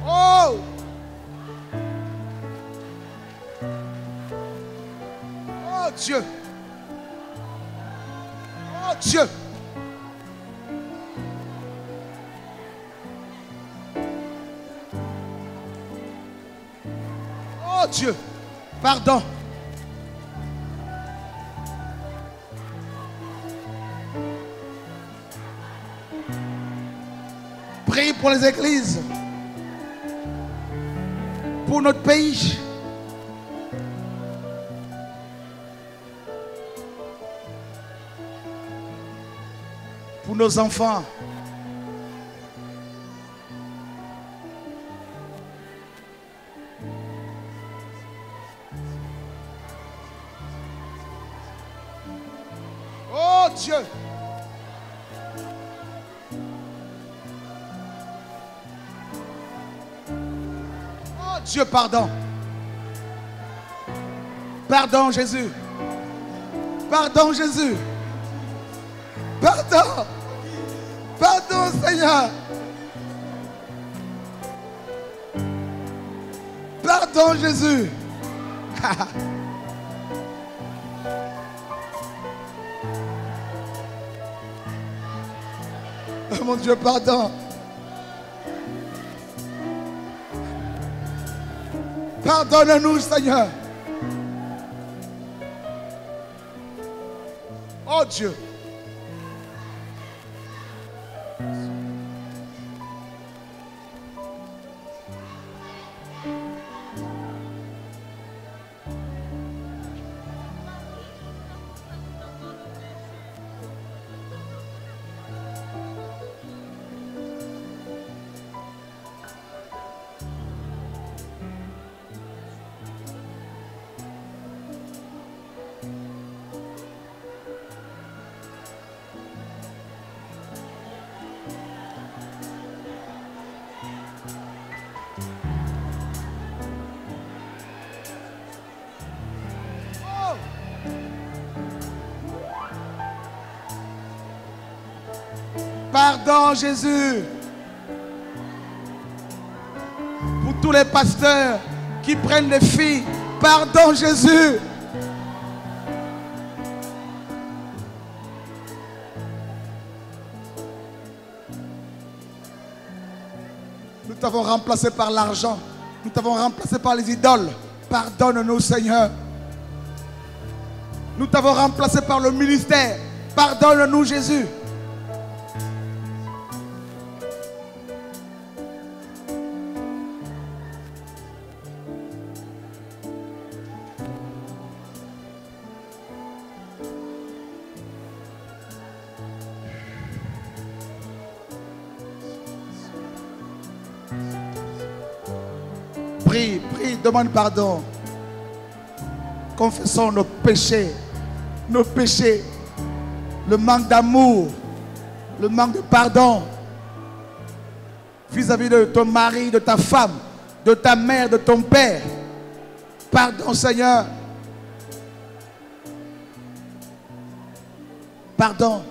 Oh! Oh Dieu! Oh Dieu! Oh Dieu! Pardon! Pour les églises, pour notre pays. Pour nos enfants. Oh Dieu. Dieu, pardon. Pardon, Jésus. Pardon, Jésus. Pardon. Pardon, Seigneur. Pardon, Jésus. Oh, mon Dieu, pardon. Pardonne-nous, Seigneur. Oh Dieu. Pardon, Jésus, pour tous les pasteurs qui prennent les filles, pardon, Jésus. Nous t'avons remplacé par l'argent, nous t'avons remplacé par les idoles, pardonne-nous, Seigneur. Nous t'avons remplacé par le ministère, pardonne-nous, Jésus. prie, demande pardon. Confessons nos péchés. Nos péchés. Le manque d'amour. Le manque de pardon. Vis-à-vis de ton mari, de ta femme, de ta mère, de ton père. Pardon, Seigneur. Pardon.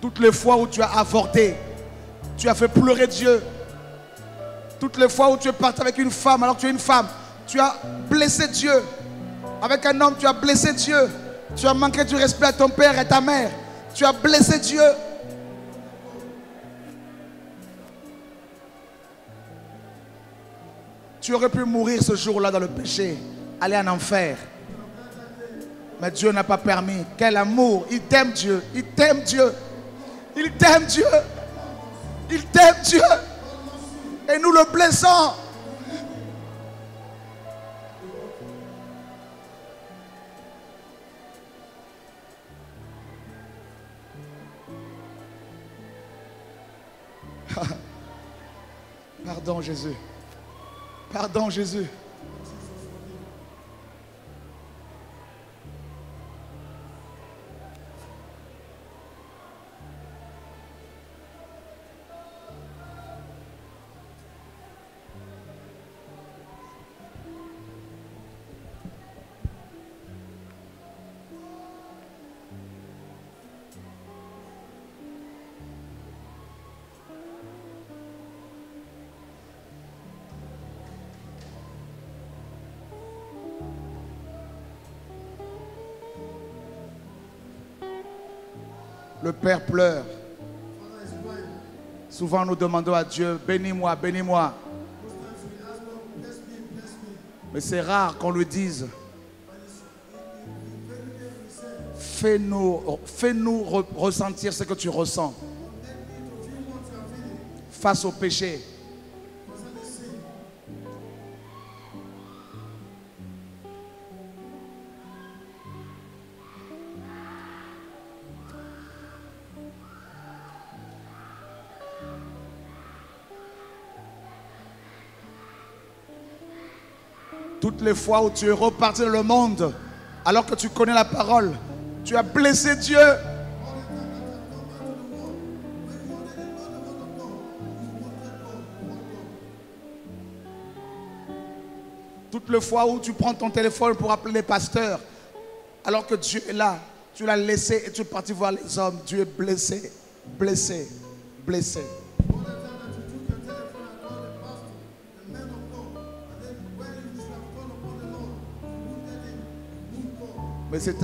Toutes les fois où tu as avorté, tu as fait pleurer Dieu. Toutes les fois où tu es parti avec une femme, alors que tu es une femme, tu as blessé Dieu. Avec un homme, tu as blessé Dieu. Tu as manqué du respect à ton père et ta mère. Tu as blessé Dieu. Tu aurais pu mourir ce jour-là dans le péché, aller en enfer. Mais Dieu n'a pas permis. Quel amour! Il t'aime Dieu. Il t'aime Dieu. Il t'aime Dieu. Il t'aime Dieu. Et nous le blessons. Pardon Jésus. Pardon Jésus. Le Père pleure. Souvent nous demandons à Dieu, bénis-moi, bénis-moi. Mais c'est rare qu'on lui dise, fais-nous ressentir ce que tu ressens face au péché. Toutes les fois où tu es reparti dans le monde, alors que tu connais la parole, tu as blessé Dieu. Toutes les fois où tu prends ton téléphone pour appeler les pasteurs, alors que Dieu est là, tu l'as laissé et tu es parti voir les hommes. Dieu est blessé, blessé, blessé. Mais c'est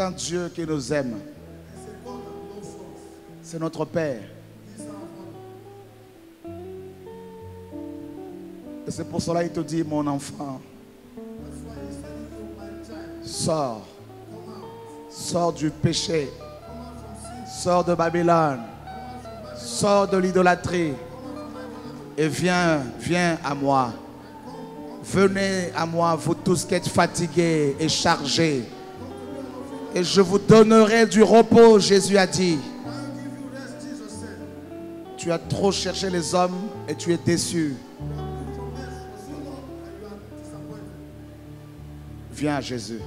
un Dieu qui nous aime. C'est notre Père. Et c'est pour cela qu'il te dit, mon enfant, sors. Sors du péché. Sors de Babylone. Sors de l'idolâtrie. Et viens à moi. Venez à moi, vous tous qui êtes fatigués et chargés. Et je vous donnerai du repos, Jésus a dit. Tu as trop cherché les hommes et tu es déçu. Viens à Jésus.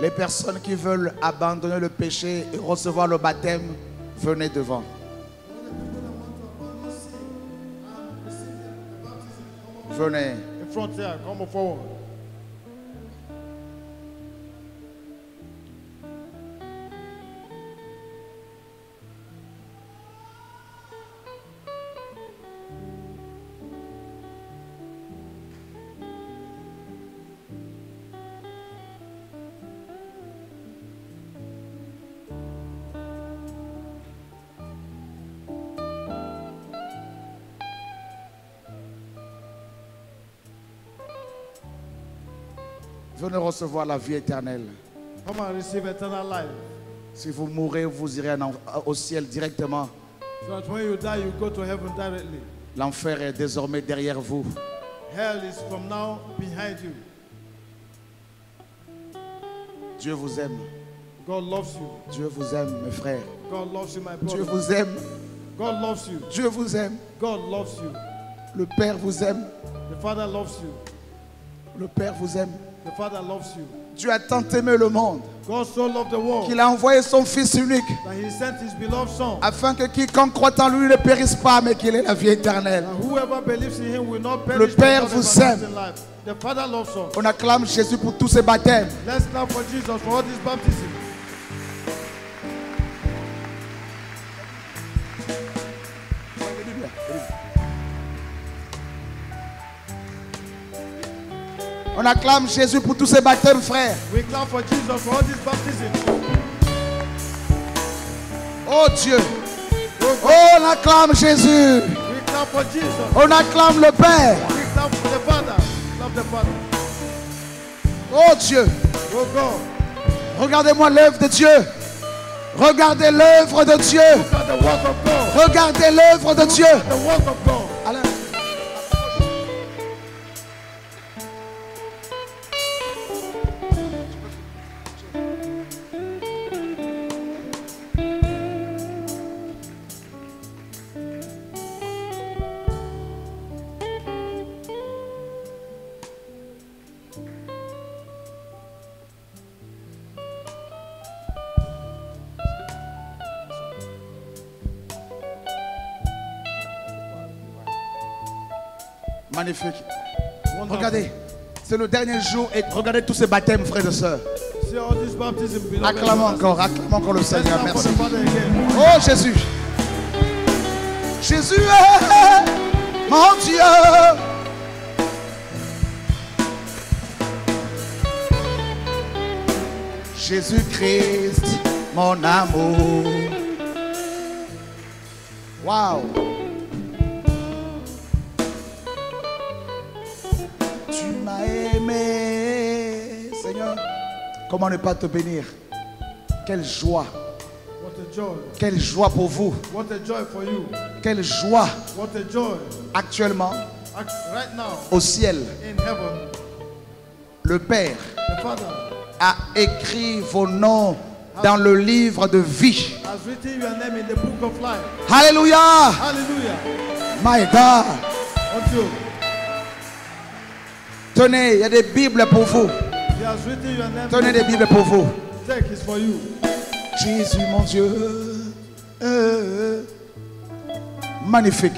Les personnes qui veulent abandonner le péché et recevoir le baptême, venez devant. Venez. Frontière, comme forward. Venez recevoir la vie éternelle. Comment recevoir eternal life? Si vous mourrez, vous irez au ciel directement. So when you die, you go to heaven directly. L'enfer est désormais derrière vous. Hell is from now behind you. Dieu vous aime. God loves you. Dieu vous aime, mes frères. God loves you, my brother. Dieu vous aime. God loves you. Dieu vous aime. God loves you. Le Père vous aime. The Father loves you. Le Père vous aime. The Father loves you. Dieu a tant aimé le monde qu'il a envoyé son Fils unique afin que quiconque croit en lui ne périsse pas mais qu'il ait la vie éternelle. Le Père vous aime. On acclame Jésus pour tous ces baptêmes. Let's clap for Jesus for all this baptism. On acclame Jésus pour tous ces baptêmes, frères. We clap for Jesus for all these baptisms. Oh Dieu. Oh, on acclame Jésus. We clap for Jesus. On acclame le Père. We clap for the Father. Clap the Father. Oh Dieu. Oh God. Regardez-moi l'œuvre de Dieu. Regardez l'œuvre de Dieu. Regardez l'œuvre de Dieu. Magnifique. Regardez, c'est le dernier jour et regardez tous ces baptêmes, frères et sœurs. Acclamons encore le Seigneur. Merci. Oh Jésus. Jésus est mon Dieu. Jésus-Christ, mon amour. Waouh. Comment ne pas te bénir? Quelle joie! What a joy. Quelle joie pour vous! What a joy for you. Quelle joie! What a joy. Actuellement, right now, au ciel, in heaven, le Père a écrit vos noms dans le livre de vie. Alléluia! My God! Tenez, il y a des Bibles pour vous. Tenez des Bibles pour vous. Jésus, mon Dieu. Magnifique.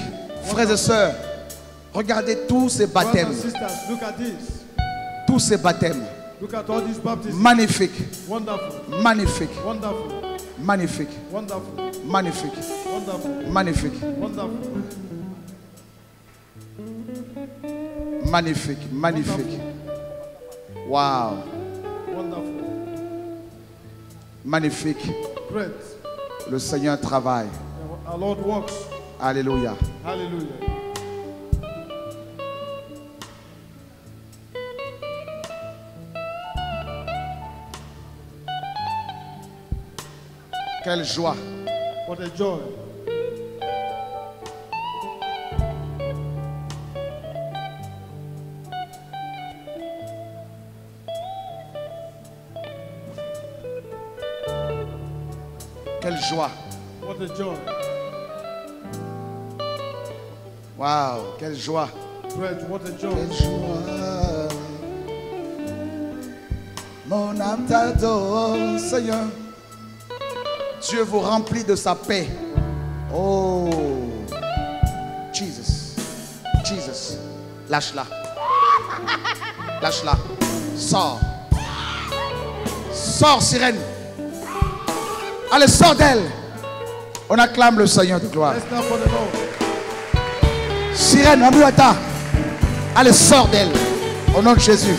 Frères et sœurs, regardez tous ces baptêmes. Tous ces baptêmes. Magnifique. Magnifique. Magnifique. Magnifique. Magnifique. Magnifique. Magnifique. Wow. Wonderful. Magnifique. Great. Le Seigneur travaille. Our Lord works. Alléluia. Alléluia. Quelle joie. What a joy. Quelle joie. What a joy. Wow, quelle joie. Fred, what a joy. Quelle joie. Mon âme t'adore, Seigneur. Dieu vous remplit de sa paix. Oh, Jesus. Jesus. Lâche-la. Lâche-la. Sors. Sors, sirène. Allez, sors d'elle. On acclame le Seigneur de gloire. Sirène, Amouata. Allez, sors d'elle. Au nom de Jésus.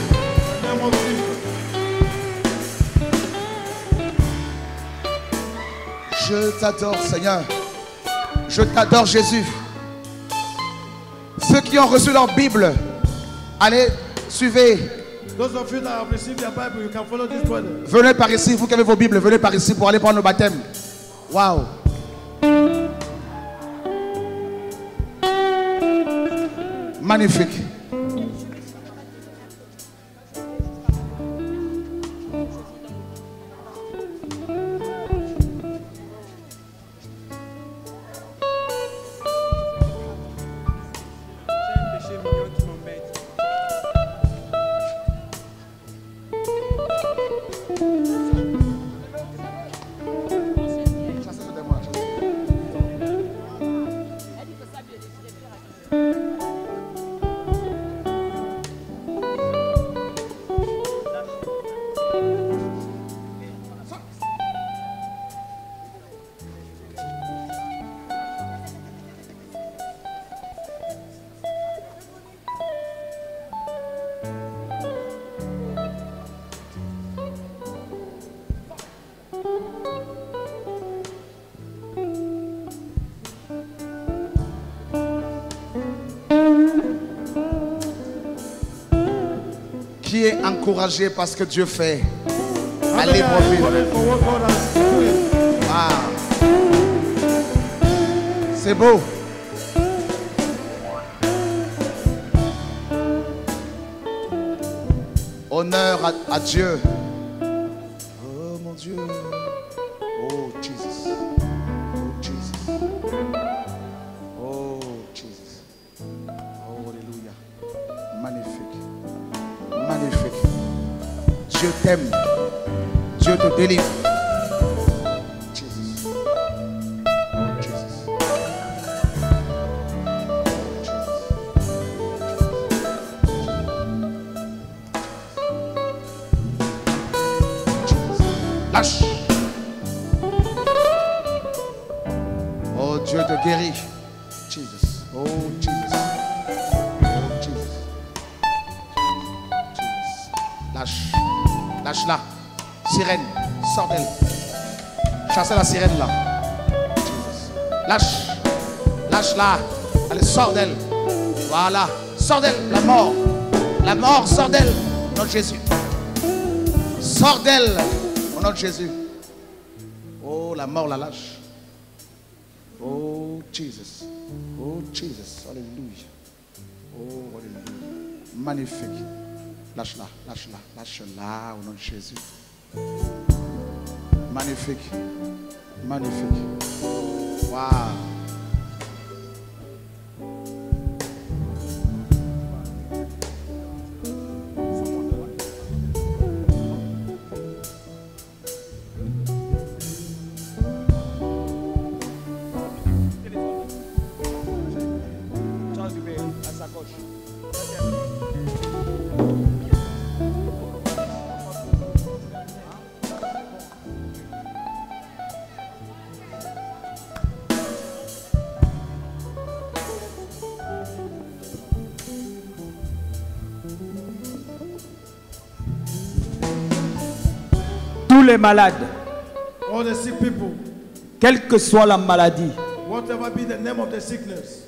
Je t'adore, Seigneur. Je t'adore, Jésus. Ceux qui ont reçu leur Bible, allez, suivez. Venez par ici, vous qui avez vos Bibles, venez par ici pour aller prendre le baptême. Waouh! Magnifique. Qui est encouragé parce que Dieu fait. Allez, profite. Wow. C'est beau. Honneur à Dieu. Oh mon Dieu. Oh Jesus. Oh Jesus. Oh Jesus. Oh alléluia. Magnifique. Magnifique. Dieu t'aime. Dieu te délivre. Jesus. Oh, Jesus. Oh, Jesus. Lâche. Oh, Dieu te guérit. Jesus. Oh, Jesus. Lâche, lâche-la, sirène, sors d'elle, chassez la sirène là, lâche, lâche-la, allez sors d'elle, voilà, sors d'elle, la mort sors d'elle, au nom de Jésus, sors d'elle, au nom de Jésus, oh la mort la lâche, oh Jesus, alléluia, oh alléluia, magnifique. Lâche-la, lâche-la, lâche-la au nom de Jésus. Magnifique, magnifique. Waouh. Les malades, all the sick people, quelle que soit la maladie, whatever be the name of the sickness,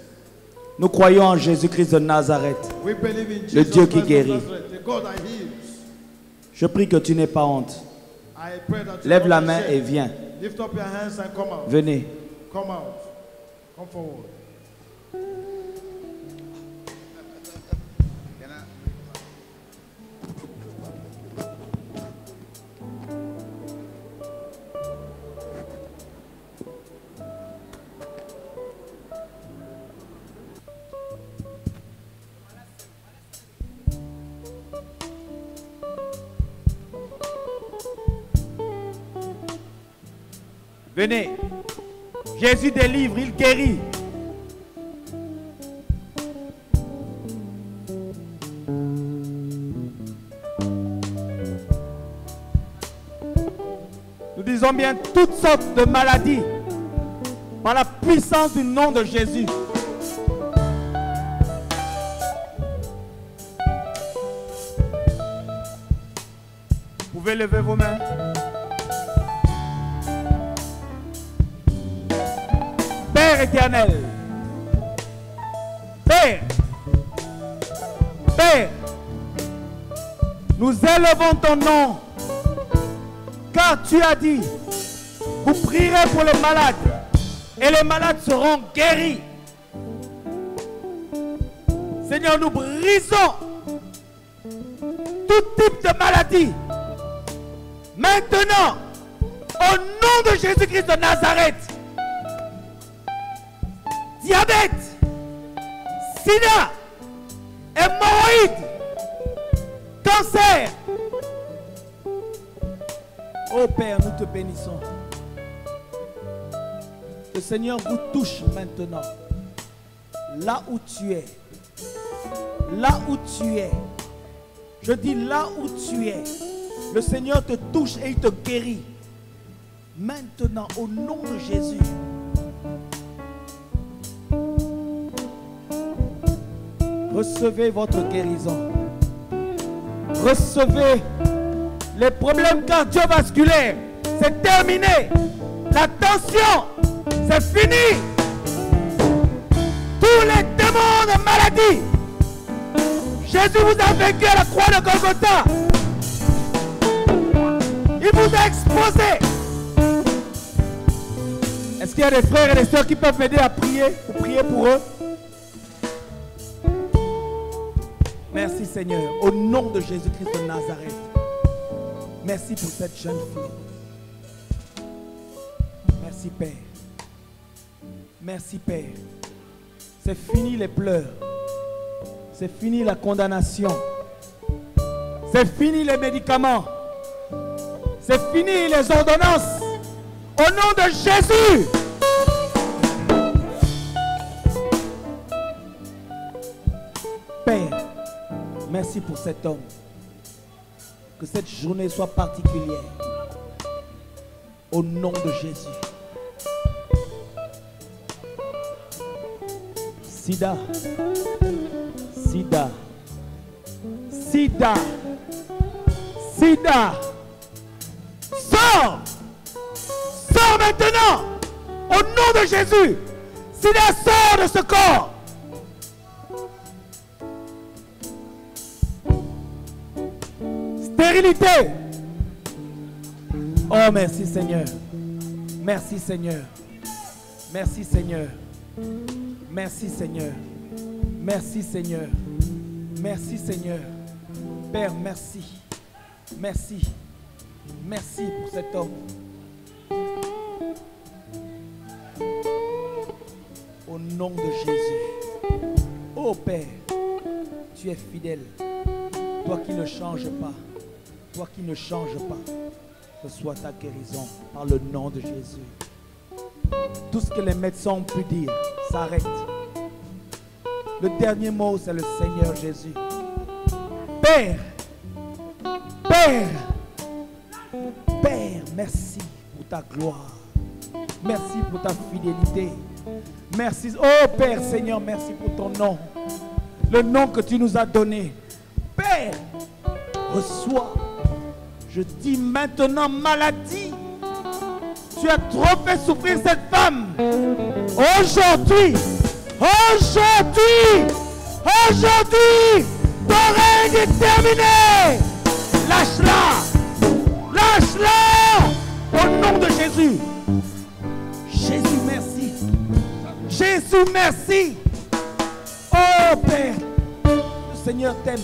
nous croyons en Jésus-Christ de Nazareth, we believe in Jesus, le Dieu qui guérit. The God that heals. Je prie que tu n'aies pas honte. I pray that you lève la main et viens. Lift up your hands and come out. Venez. Come out. Come forward. Venez, Jésus délivre, il guérit. Nous disons bien toutes sortes de maladies par la puissance du nom de Jésus. Vous pouvez lever vos mains. Éternel. Père, Père, nous élevons ton nom, car tu as dit, vous prierez pour les malades, et les malades seront guéris. Seigneur, nous brisons tout type de maladie. Maintenant, au nom de Jésus-Christ de Nazareth, diabète, sida, hémorroïdes, cancer. Ô Père, nous te bénissons. Le Seigneur vous touche maintenant. Là où tu es. Là où tu es. Je dis là où tu es. Le Seigneur te touche et il te guérit. Maintenant, au nom de Jésus. Recevez votre guérison. Recevez les problèmes cardiovasculaires. C'est terminé. La tension, c'est fini. Tous les démons de maladie. Jésus vous a vaincu à la croix de Golgotha. Il vous a exposé. Est-ce qu'il y a des frères et des sœurs qui peuvent m'aider à prier, pour prier pour eux? Merci Seigneur, au nom de Jésus-Christ de Nazareth. Merci pour cette jeune fille. Merci Père. Merci Père. C'est fini les pleurs. C'est fini la condamnation. C'est fini les médicaments. C'est fini les ordonnances. Au nom de Jésus. Père, merci pour cet homme. Que cette journée soit particulière. Au nom de Jésus. Sida. Sida. Sida. Sida. Sors! Sors maintenant! Au nom de Jésus! Sida, sors de ce corps! Stérilité! Oh, merci Seigneur! Merci Seigneur! Merci Seigneur! Merci Seigneur! Merci Seigneur! Merci Seigneur! Père, merci! Merci! Merci pour cet homme. Au nom de Jésus. Ô Père, tu es fidèle. Toi qui ne changes pas. Toi qui ne changes pas. Que soit ta guérison par le nom de Jésus. Tout ce que les médecins ont pu dire s'arrête. Le dernier mot, c'est le Seigneur Jésus. Père, Père, Père, merci pour ta gloire. Merci pour ta fidélité. Merci. Oh Père Seigneur, merci pour ton nom. Le nom que tu nous as donné. Père, reçois. Je dis maintenant maladie. Tu as trop fait souffrir cette femme. Aujourd'hui, aujourd'hui, aujourd'hui, ton règne est terminé. Lâche-la. Lâche-la! Au nom de Jésus. Jésus, merci. Jésus, merci. Oh Père, le Seigneur t'aime.